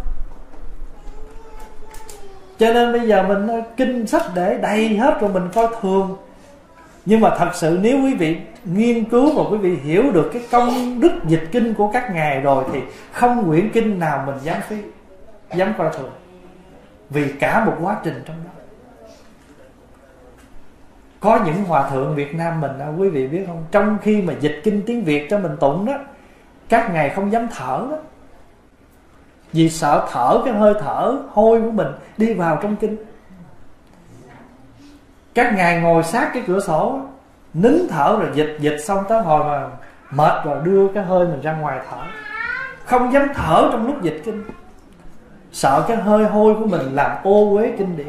Cho nên bây giờ mình kinh sách để đầy hết rồi mình coi thường. Nhưng mà thật sự nếu quý vị nghiên cứu và quý vị hiểu được cái công đức dịch kinh của các ngài rồi thì không quyển kinh nào mình dám coi thường, vì cả một quá trình trong đó. Có những hòa thượng Việt Nam mình, quý vị biết không, trong khi mà dịch kinh tiếng Việt cho mình tụng đó, các ngài không dám thở đó, vì sợ thở cái hơi thở hôi của mình đi vào trong kinh. Các ngài ngồi sát cái cửa sổ, nín thở rồi dịch xong tới hồi mà mệt rồi đưa cái hơi mình ra ngoài thở. Không dám thở trong lúc dịch kinh, sợ cái hơi hôi của mình làm ô uế kinh điển.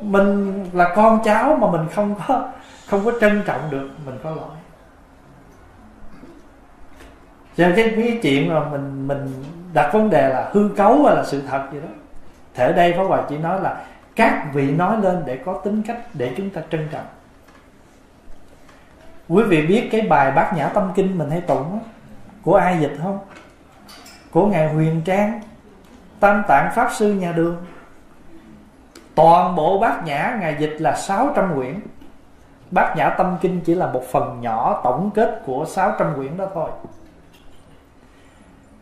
Mình là con cháu mà mình không có trân trọng được, mình có lỗi. Cho cái chuyện mà mình đặt vấn đề là hư cấu hay là sự thật gì đó, thì ở đây Pháp Hòa chỉ nói là các vị nói lên để có tính cách, để chúng ta trân trọng. Quý vị biết cái bài Bát Nhã Tâm Kinh mình hay tụng đó, của ai dịch không? Của Ngài Huyền Trang, Tam Tạng Pháp Sư nhà Đường. Toàn bộ Bát Nhã Ngài dịch là 600 quyển. Bát Nhã Tâm Kinh chỉ là một phần nhỏ tổng kết của 600 quyển đó thôi.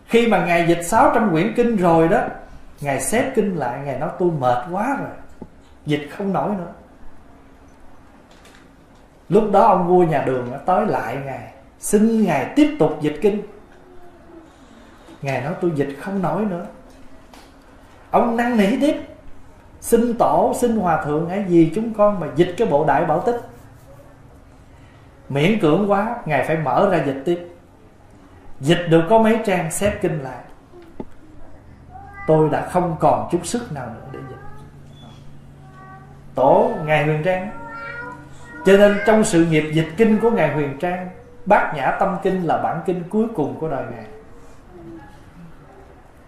Khi mà Ngài dịch 600 quyển kinh rồi đó, Ngài xếp kinh lại, Ngài nói tôi mệt quá rồi, dịch không nổi nữa. Lúc đó ông vua nhà Đường đã tới lại Ngài, xin Ngài tiếp tục dịch kinh. Ngài nói tôi dịch không nổi nữa. Ông năn nỉ tiếp, xin tổ, xin hòa thượng hãy vì chúng con mà dịch cái bộ Đại Bảo Tích. Miễn cưỡng quá, Ngài phải mở ra dịch tiếp. Dịch được có mấy trang xếp kinh lại, tôi đã không còn chút sức nào nữa để dịch. Tổ Ngài Huyền Trang. Cho nên trong sự nghiệp dịch kinh của Ngài Huyền Trang, Bát Nhã Tâm Kinh là bản kinh cuối cùng của đời Ngài.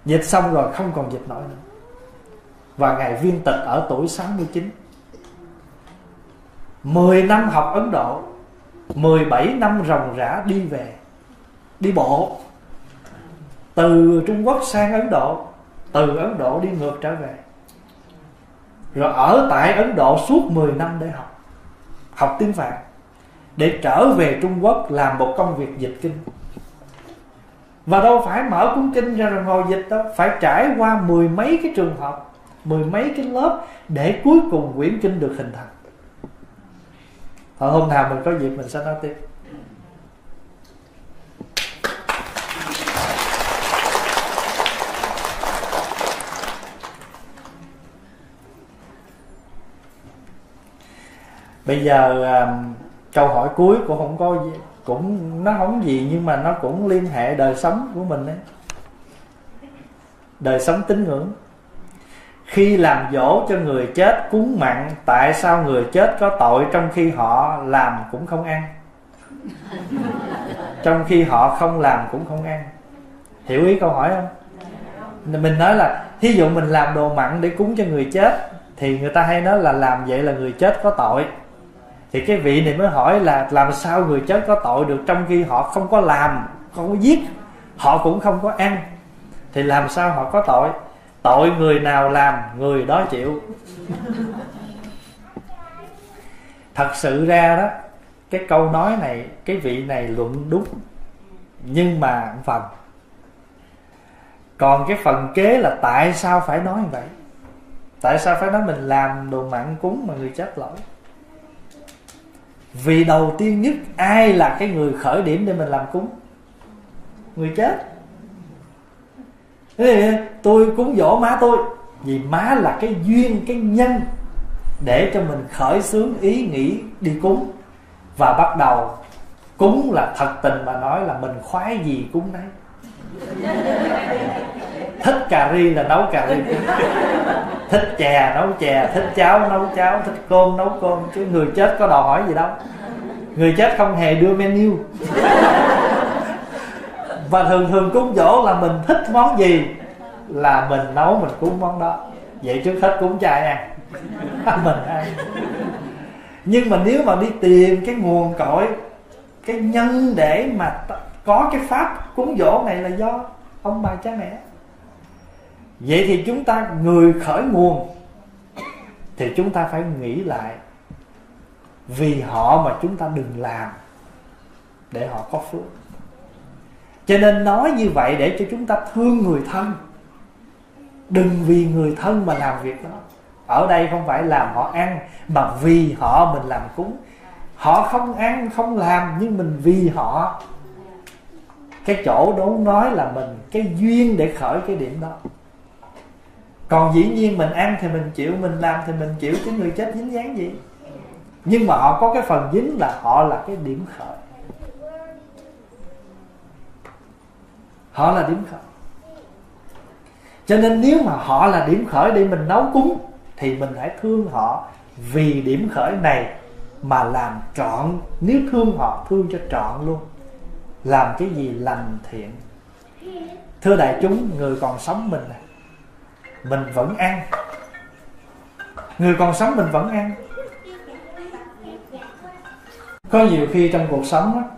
Dịch xong rồi không còn dịch nổi nữa. Và Ngài viên tịch ở tuổi 69. 10 năm học Ấn Độ, 17 năm ròng rã đi về, đi bộ từ Trung Quốc sang Ấn Độ, từ Ấn Độ đi ngược trở về, rồi ở tại Ấn Độ suốt 10 năm để học tiếng Phạn, để trở về Trung Quốc làm một công việc dịch kinh. Và đâu phải mở cuốn kinh ra rồi ngồi dịch đâu, phải trải qua mười mấy cái trường học, mười mấy cái lớp để cuối cùng quyển kinh được hình thành. Thôi hôm nào mình có dịp mình sẽ nói tiếp. Bây giờ câu hỏi cuối cũng không có gì, cũng nó không gì nhưng mà nó cũng liên hệ đời sống của mình đấy, đời sống tín ngưỡng. Khi làm dỗ cho người chết cúng mặn, tại sao người chết có tội trong khi họ làm cũng không ăn, trong khi họ không làm cũng không ăn? Hiểu ý câu hỏi không? Mình nói là thí dụ mình làm đồ mặn để cúng cho người chết thì người ta hay nói là làm vậy là người chết có tội. Thì cái vị này mới hỏi là làm sao người chết có tội được trong khi họ không có làm, không có giết, họ cũng không có ăn, thì làm sao họ có tội? Tội người nào làm người đó chịu. Thật sự ra đó, cái câu nói này, cái vị này luận đúng, nhưng mà một phần. Còn cái phần kế là tại sao phải nói như vậy? Tại sao phải nói mình làm đồ mặn cúng mà người chết lỗi? Vì đầu tiên nhất, ai là cái người khởi điểm để mình làm cúng? Người chết. Thế thì tôi cúng dỗ má tôi, vì má là cái duyên, cái nhân để cho mình khởi xướng ý nghĩ đi cúng. Và bắt đầu cúng là thật tình mà nói là mình khoái gì cúng đấy. Thích cà ri là nấu cà ri, thích chè nấu chè, thích cháo nấu cháo, thích cơm nấu cơm. Chứ người chết có đòi hỏi gì đâu, người chết không hề đưa menu. Và thường thường cúng dỗ là mình thích món gì là mình nấu, mình cúng món đó. Vậy trước hết cúng cho ai ăn? Mình ăn. Nhưng mà nếu mà đi tìm cái nguồn cội, cái nhân để mà có cái pháp cúng dỗ này là do ông bà cha mẹ, vậy thì chúng ta người khởi nguồn thì chúng ta phải nghĩ lại, vì họ mà chúng ta đừng làm để họ có phước. Cho nên nói như vậy để cho chúng ta thương người thân, đừng vì người thân mà làm việc đó. Ở đây không phải làm họ ăn, mà vì họ mình làm cúng. Họ không ăn không làm, nhưng mình vì họ. Cái chỗ đó nói là mình cái duyên để khởi cái điểm đó. Còn dĩ nhiên mình ăn thì mình chịu, mình làm thì mình chịu, chứ người chết dính dáng gì. Nhưng mà họ có cái phần dính là họ là cái điểm khởi. Họ là điểm khởi. Cho nên nếu mà họ là điểm khởi để mình nấu cúng thì mình hãy thương họ, vì điểm khởi này mà làm trọn. Nếu thương họ, thương cho trọn luôn. Làm cái gì lành thiện. Thưa đại chúng, người còn sống mình này, mình vẫn ăn. Người còn sống mình vẫn ăn. Có nhiều khi trong cuộc sống đó,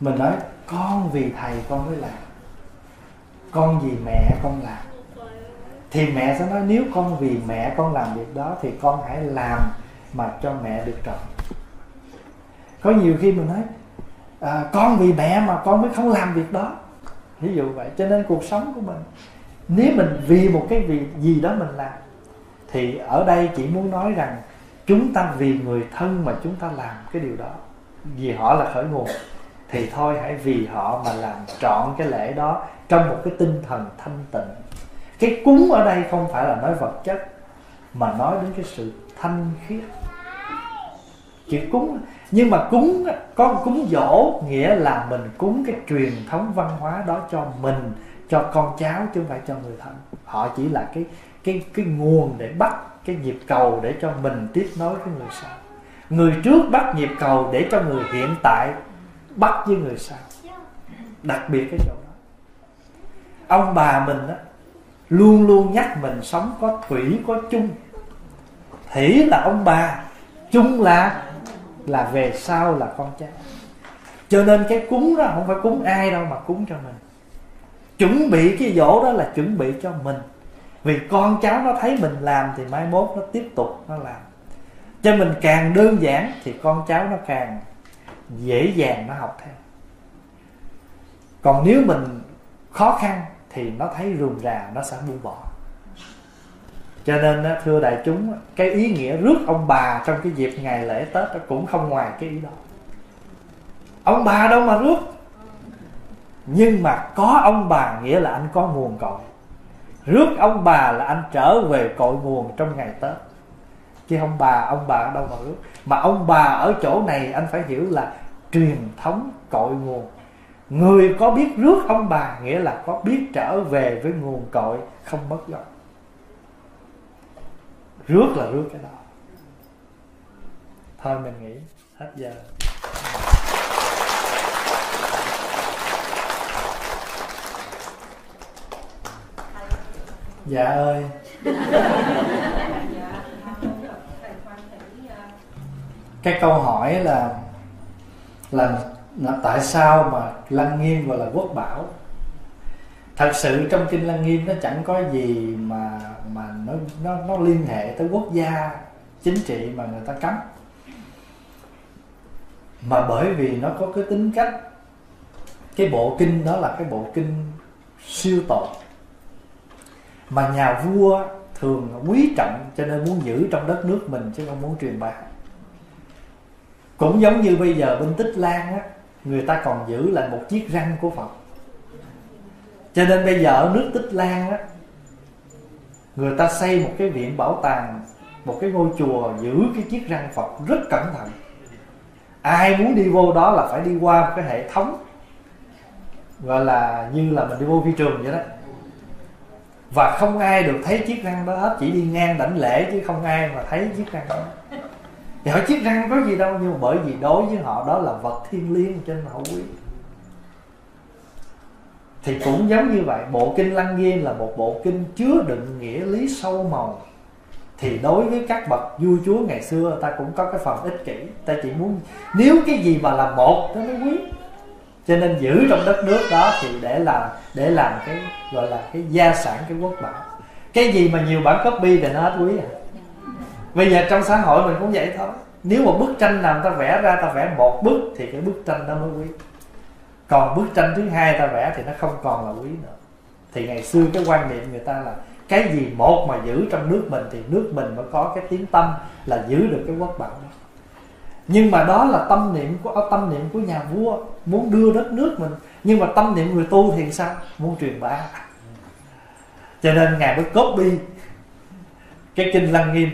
mình nói con vì thầy con mới làm, con vì mẹ con làm. Thì mẹ sẽ nói nếu con vì mẹ con làm việc đó thì con hãy làm mà cho mẹ được trọn. Có nhiều khi mình nói con vì mẹ mà con mới không làm việc đó, ví dụ vậy. Cho nên cuộc sống của mình, nếu mình vì một cái việc gì đó mình làm, thì ở đây chỉ muốn nói rằng chúng ta vì người thân mà chúng ta làm cái điều đó, vì họ là khởi nguồn, thì thôi hãy vì họ mà làm trọn cái lễ đó trong một cái tinh thần thanh tịnh. Cái cúng ở đây không phải là nói vật chất, mà nói đến cái sự thanh khiết. Chữ cúng, nhưng mà cúng, con cúng dỗ nghĩa là mình cúng cái truyền thống văn hóa đó cho mình, cho con cháu, chứ không phải cho người thân. Họ chỉ là cái nguồn để bắt cái nhịp cầu để cho mình tiếp nối với người sau. Người trước bắt nhịp cầu để cho người hiện tại bắt với người sau. Đặc biệt cái chỗ đó. Ông bà mình á, luôn luôn nhắc mình sống có thủy có chung. Thủy là ông bà, chung là về sau là con cháu. Cho nên cái cúng đó không phải cúng ai đâu mà cúng cho mình. Chuẩn bị cái dỗ đó là chuẩn bị cho mình, vì con cháu nó thấy mình làm thì mai mốt nó tiếp tục nó làm. Cho mình càng đơn giản thì con cháu nó càng dễ dàng nó học theo. Còn nếu mình khó khăn thì nó thấy rườm rà nó sẽ buông bỏ. Cho nên thưa đại chúng, cái ý nghĩa rước ông bà trong cái dịp ngày lễ Tết nó cũng không ngoài cái ý đó. Ông bà đâu mà rước, nhưng mà có ông bà nghĩa là anh có nguồn cội. Rước ông bà là anh trở về cội nguồn trong ngày Tết, chứ ông bà ở đâu mà rước. Mà ông bà ở chỗ này anh phải hiểu là truyền thống cội nguồn. Người có biết rước ông bà nghĩa là có biết trở về với nguồn cội, không mất gốc. Rước là rước cái đó. Thôi mình nghĩ hết giờ. Dạ ơi. Cái câu hỏi là tại sao mà Lăng Nghiêm gọi là quốc bảo? Thật sự trong kinh Lăng Nghiêm nó chẳng có gì mà nó liên hệ tới quốc gia chính trị mà người ta cấm, mà bởi vì nó có cái tính cách, cái bộ kinh đó là cái bộ kinh siêu tột mà nhà vua thường quý trọng, cho nên muốn giữ trong đất nước mình chứ không muốn truyền bá. Cũng giống như bây giờ bên Tích Lan á, người ta còn giữ lại một chiếc răng của Phật. Cho nên bây giờ ở nước Tích Lan á, người ta xây một cái viện bảo tàng, một cái ngôi chùa giữ cái chiếc răng Phật rất cẩn thận. Ai muốn đi vô đó là phải đi qua một cái hệ thống, gọi là như là mình đi vô phi trường vậy đó. Và không ai được thấy chiếc răng đó hết, chỉ đi ngang đảnh lễ chứ không ai mà thấy chiếc răng đó. Thì hỏi chiếc răng có gì đâu, nhưng bởi vì đối với họ đó là vật thiêng liêng trên hậu quý. Thì cũng giống như vậy, bộ kinh Lăng Nghiêm là một bộ kinh chứa đựng nghĩa lý sâu màu. Thì đối với các bậc vua chúa ngày xưa, ta cũng có cái phần ích kỷ, ta chỉ muốn nếu cái gì mà là một nó mới quý, cho nên giữ trong đất nước đó thì để làm cái gọi là cái gia sản, cái quốc bảo. Cái gì mà nhiều bản copy thì nó hết quý à. Bây giờ trong xã hội mình cũng vậy thôi. Nếu một bức tranh nào ta vẽ ra, ta vẽ một bức thì cái bức tranh đó mới quý. Còn bức tranh thứ hai ta vẽ thì nó không còn là quý nữa. Thì ngày xưa cái quan niệm người ta là cái gì một mà giữ trong nước mình thì nước mình mới có cái tiếng tăm là giữ được cái quốc bảo đó. Nhưng mà đó là tâm niệm của nhà vua muốn đưa đất nước mình. Nhưng mà tâm niệm người tu thì sao? Muốn truyền bá. Cho nên Ngài mới copy cái kinh Lăng Nghiêm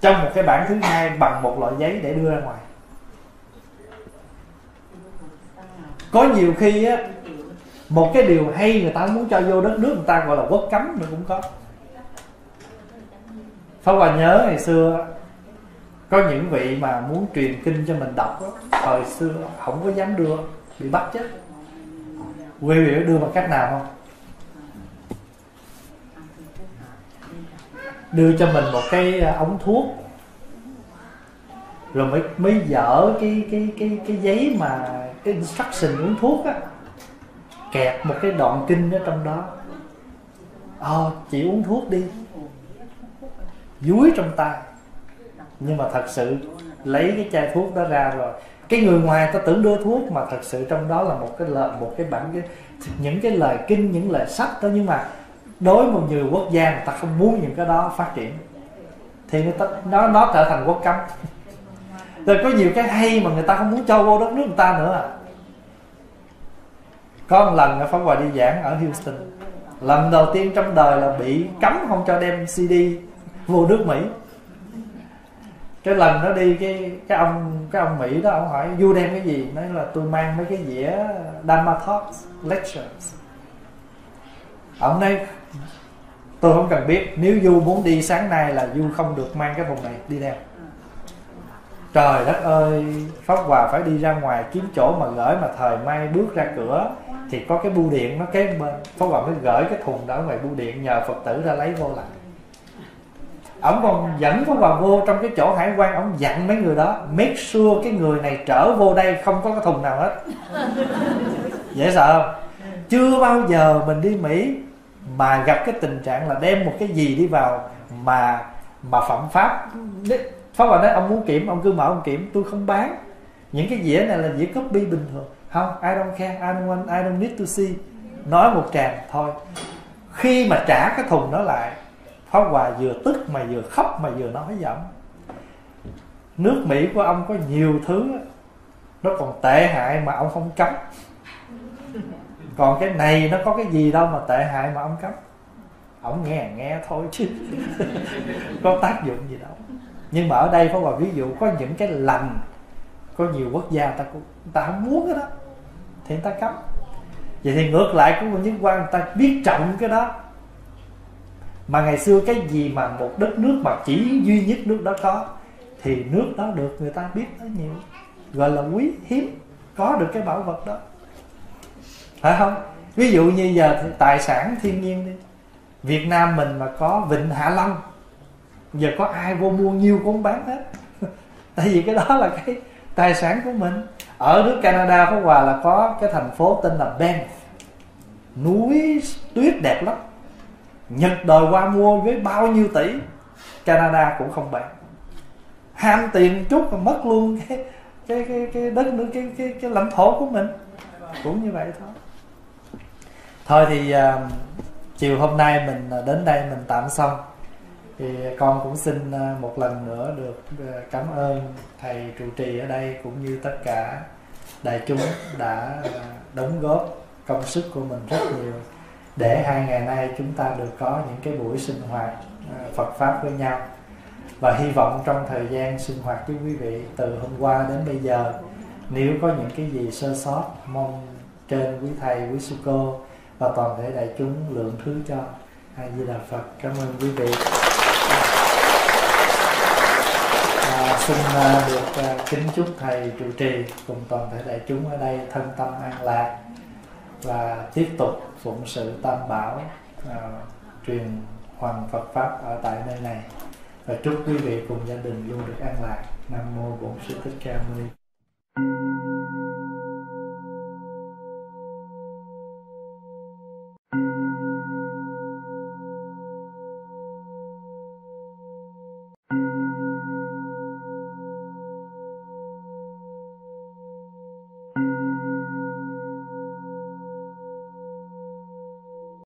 trong một cái bản thứ hai bằng một loại giấy để đưa ra ngoài. Có nhiều khi á, một cái điều hay người ta muốn cho vô đất nước người ta gọi là quốc cấm nữa cũng có. Pháp Hòa nhớ ngày xưa có những vị mà muốn truyền kinh cho mình đọc đó, hồi xưa không có dám đưa, bị bắt chết. Quý vị có đưa bằng cách nào không? Đưa cho mình một cái ống thuốc, rồi mới dở cái giấy mà cái instruction uống thuốc á, kẹp một cái đoạn kinh ở trong đó. Chị uống thuốc đi, dúi trong tay. Nhưng mà thật sự lấy cái chai thuốc đó ra rồi cái người ngoài ta tưởng đưa thuốc, mà thật sự trong đó là những cái lời kinh, những lời sách đó. Nhưng mà đối một nhiều quốc gia người ta không muốn những cái đó phát triển thì người ta, nó trở thành quốc cấm. Rồi có nhiều cái hay mà người ta không muốn cho vô đất nước người ta nữa. Có một lần Pháp Hòa đi giảng ở Houston, lần đầu tiên trong đời là bị cấm không cho đem CD vô nước Mỹ. Cái lần nó đi cái ông Mỹ đó, ông hỏi vô đem cái gì, nói là tôi mang mấy cái dĩa Dharma Talks Lectures. Ông nói tôi không cần biết, nếu Du muốn đi sáng nay là Du không được mang cái vùng này đi theo. Trời đất ơi, Pháp Hòa phải đi ra ngoài kiếm chỗ mà gửi, mà thời may bước ra cửa thì có cái bưu điện nó kế bên. Pháp Hòa mới gửi cái thùng đó ngoài bưu điện nhờ Phật tử ra lấy vô lại. Ông còn dẫn Pháp Hòa vô trong cái chỗ hải quan, ông dặn mấy người đó make sure cái người này trở vô đây không có cái thùng nào hết. Dễ sợ không? Chưa bao giờ mình đi Mỹ mà gặp cái tình trạng là đem một cái gì đi vào mà phạm pháp. Pháp Hòa nói ông muốn kiểm, ông cứ mở ông kiểm, tôi không bán. Những cái dĩa này là dĩa copy bình thường. Không, I don't care, I don't need to see. Nói một tràng thôi. Khi mà trả cái thùng đó lại, Pháp Hòa vừa tức mà vừa khóc mà vừa nói giọng. Nước Mỹ của ông có nhiều thứ nó còn tệ hại mà ông không cấm, còn cái này nó có cái gì đâu mà tệ hại mà ông cấm. Ông nghe thôi chứ có tác dụng gì đâu. Nhưng mà ở đây Pháp Hòa ví dụ có những cái lành, có nhiều quốc gia ta không muốn cái đó thì người ta cấm. Vậy thì ngược lại của những quan người ta biết trọng cái đó. Mà ngày xưa cái gì mà một đất nước mà chỉ duy nhất nước đó có thì nước đó được người ta biết nó nhiều, gọi là quý hiếm, có được cái bảo vật đó, phải không? Ví dụ như giờ tài sản thiên nhiên đi, Việt Nam mình mà có vịnh Hạ Long, giờ có ai vô mua nhiêu cũng bán hết tại vì cái đó là cái tài sản của mình. Ở nước Canada Pháp Hòa là có cái thành phố tên là Banff, núi tuyết đẹp lắm, Nhật đòi qua mua với bao nhiêu tỷ, Canada cũng không bán, ham tiền chút mà mất luôn cái đất nước, cái lãnh thổ của mình cũng như vậy thôi. Thôi thì chiều hôm nay mình đến đây mình tạm xong. Thì con cũng xin một lần nữa được cảm ơn thầy trụ trì ở đây cũng như tất cả đại chúng đã đóng góp công sức của mình rất nhiều để hai ngày nay chúng ta được có những cái buổi sinh hoạt Phật Pháp với nhau. Và hy vọng trong thời gian sinh hoạt với quý vị từ hôm qua đến bây giờ, nếu có những cái gì sơ sót, mong trên quý thầy, quý sư cô và toàn thể đại chúng lượng thứ cho. A Di Đà Phật. Cảm ơn quý vị. Xin được kính chúc thầy trụ trì cùng toàn thể đại chúng ở đây thân tâm an lạc và tiếp tục phụng sự Tam Bảo, truyền hoàng Phật Pháp ở tại nơi này. Và chúc quý vị cùng gia đình luôn được an lạc. Nam Mô Bổn Sư Thích Ca Mâu Ni.